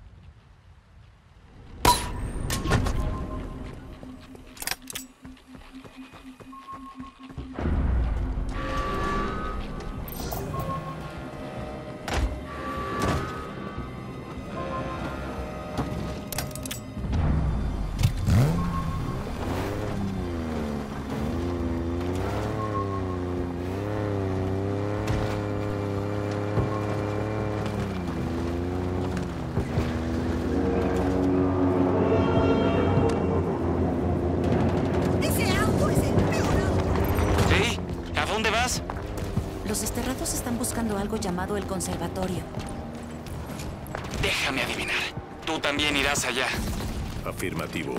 algo llamado el Conservatorio. Déjame adivinar. Tú también irás allá. Afirmativo.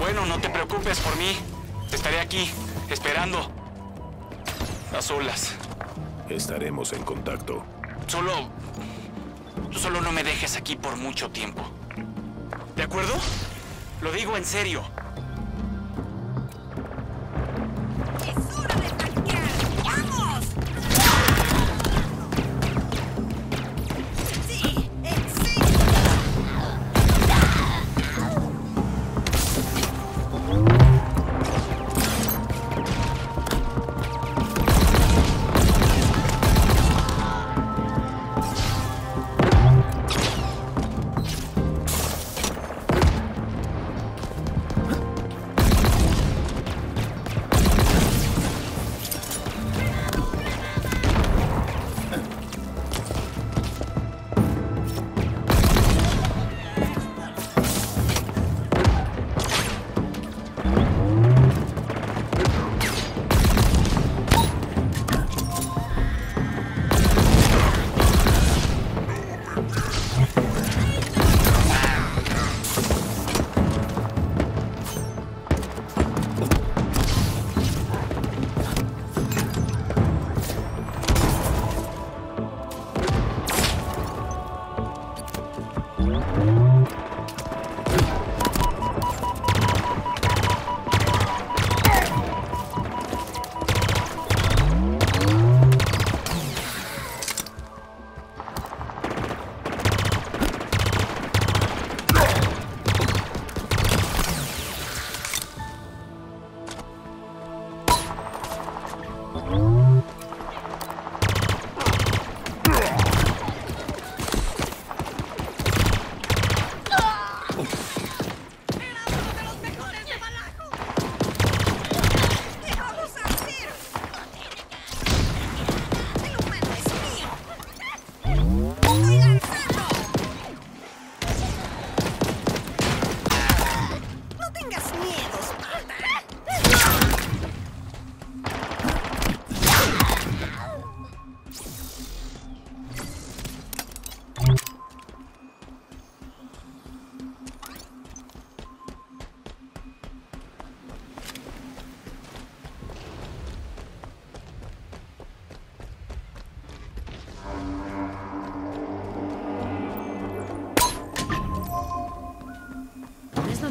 Bueno, no te preocupes por mí. Estaré aquí, esperando. A solas. Estaremos en contacto. Solo... Solo no me dejes aquí por mucho tiempo. ¿De acuerdo? Lo digo en serio.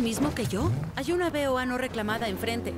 ¿Mismo que yo? Hay una B O A no reclamada enfrente.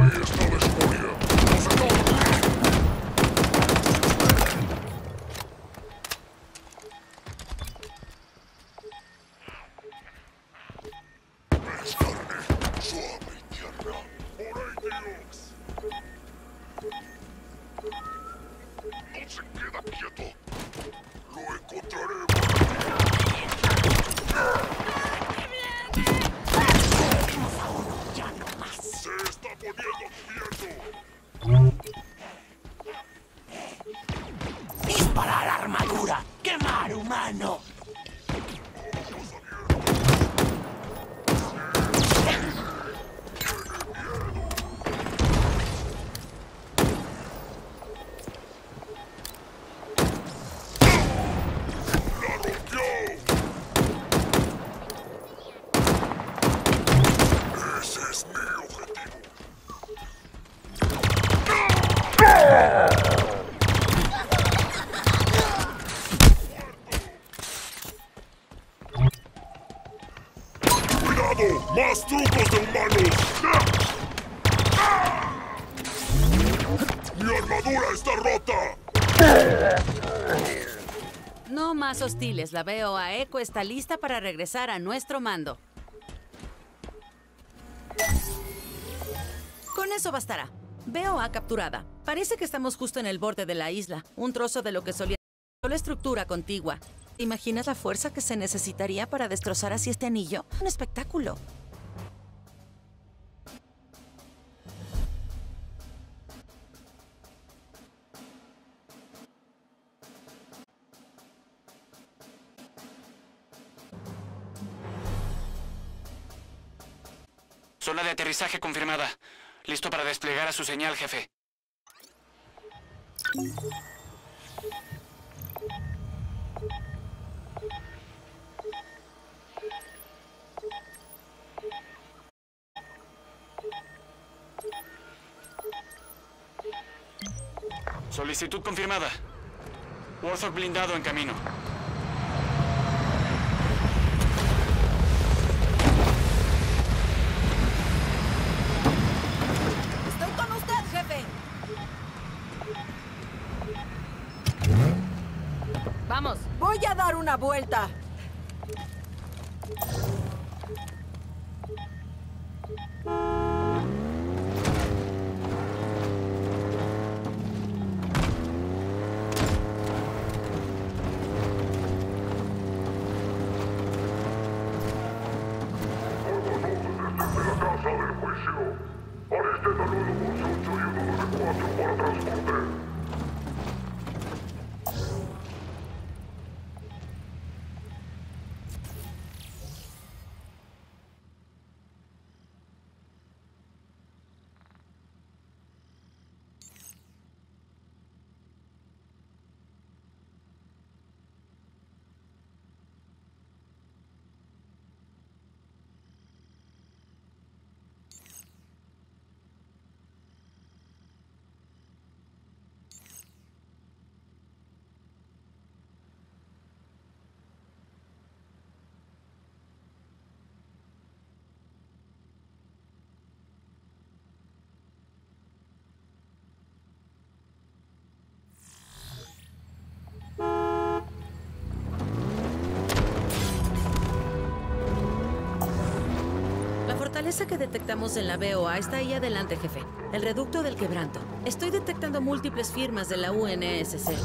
¡Ahí hermano. ¡Más trucos de humanos! ¡Mi armadura está rota! No más hostiles. La B O A Eco está lista para regresar a nuestro mando. Con eso bastará. B O A capturada. Parece que estamos justo en el borde de la isla. Un trozo de lo que solía ser la estructura contigua. ¿Te imaginas la fuerza que se necesitaría para destrozar así este anillo? Un espectáculo. Zona de aterrizaje confirmada. Listo para desplegar a su señal, jefe. Solicitud confirmada. Warthog blindado en camino. Estoy con usted, jefe. Vamos. Voy a dar una vuelta. La fortaleza que detectamos en la B O A está ahí adelante, jefe. El Reducto del Quebranto. Estoy detectando múltiples firmas de la U N S C.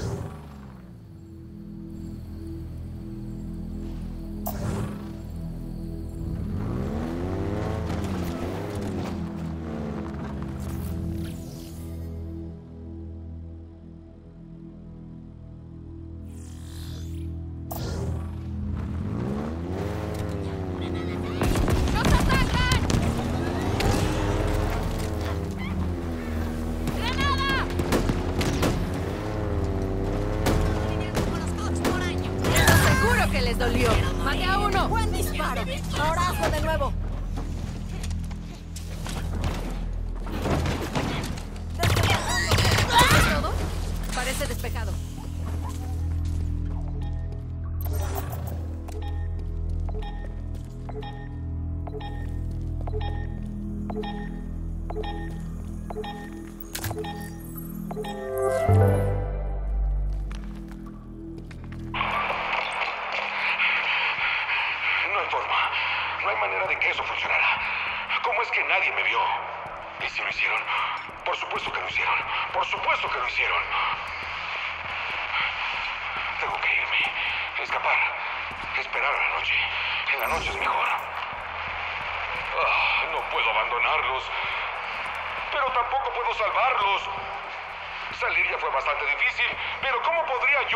Salir ya fue bastante difícil, pero ¿cómo podría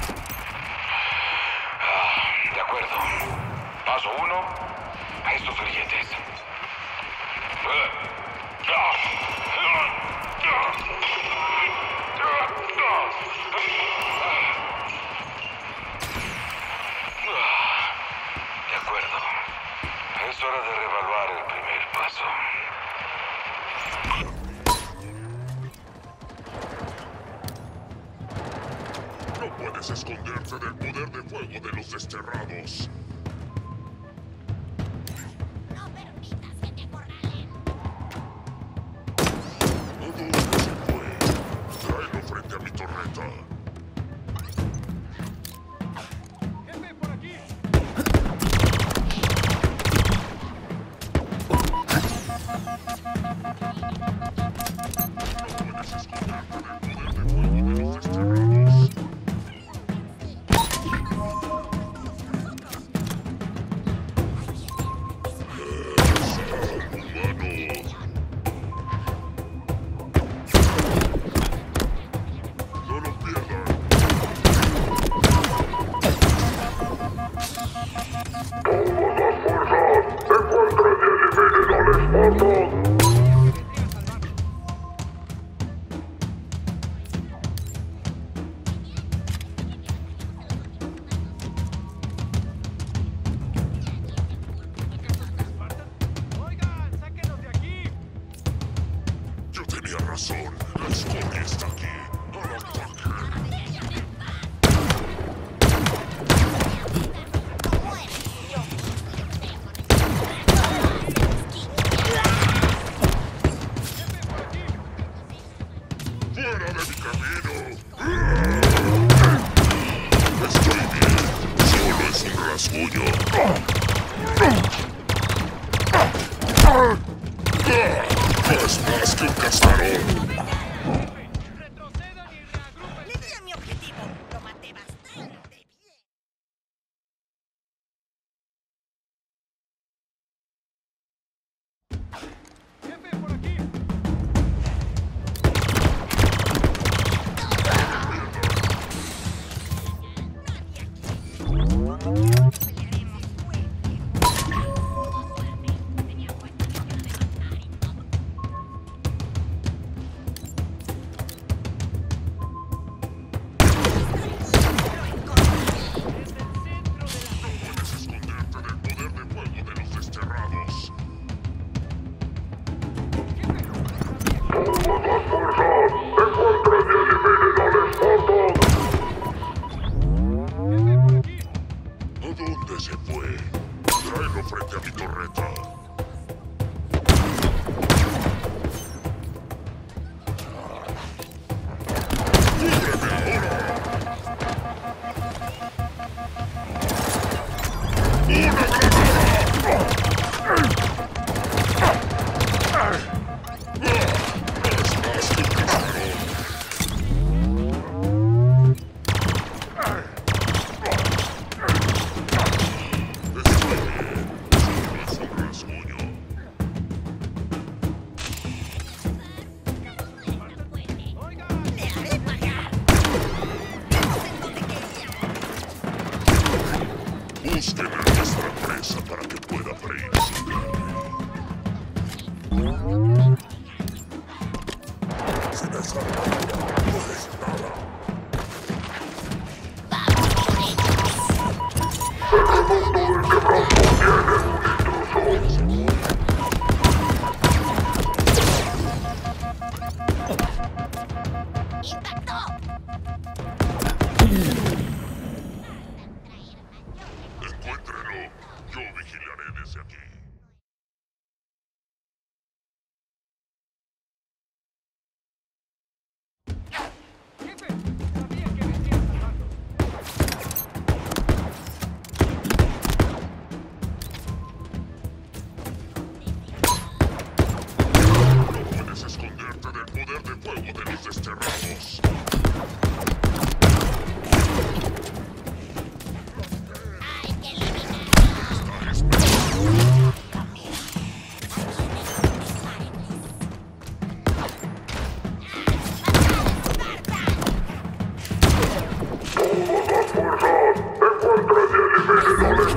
yo...? Ugh. Paso uno, a estos grilletes. De acuerdo. Es hora de revaluar el primer paso. No puedes esconderse del poder de fuego de los desterrados.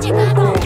¡Llegaron!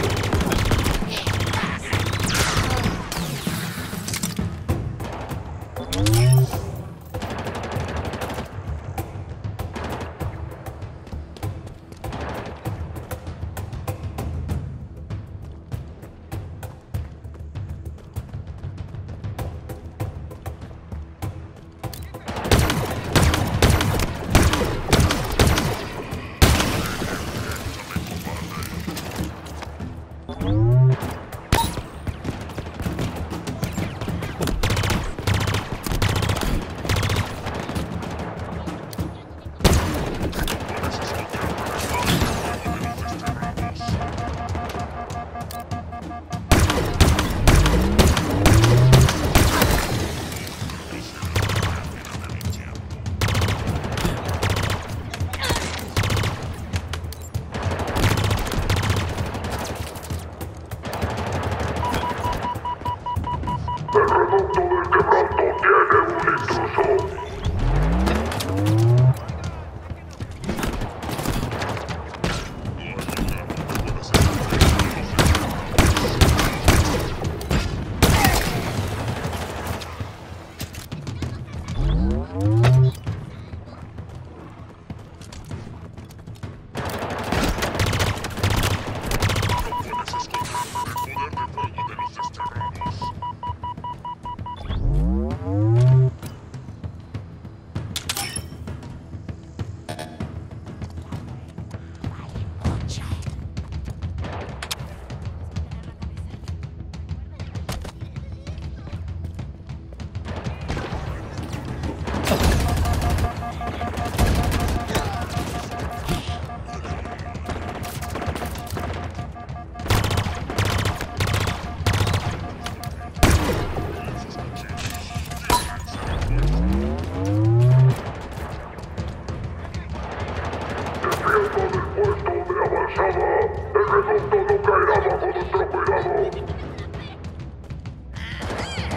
saliendo del puesto de avanzada. El reducto no caerá bajo nuestro cuidado.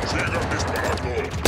¡Sigan disparando!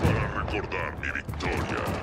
Para recordar mi victoria.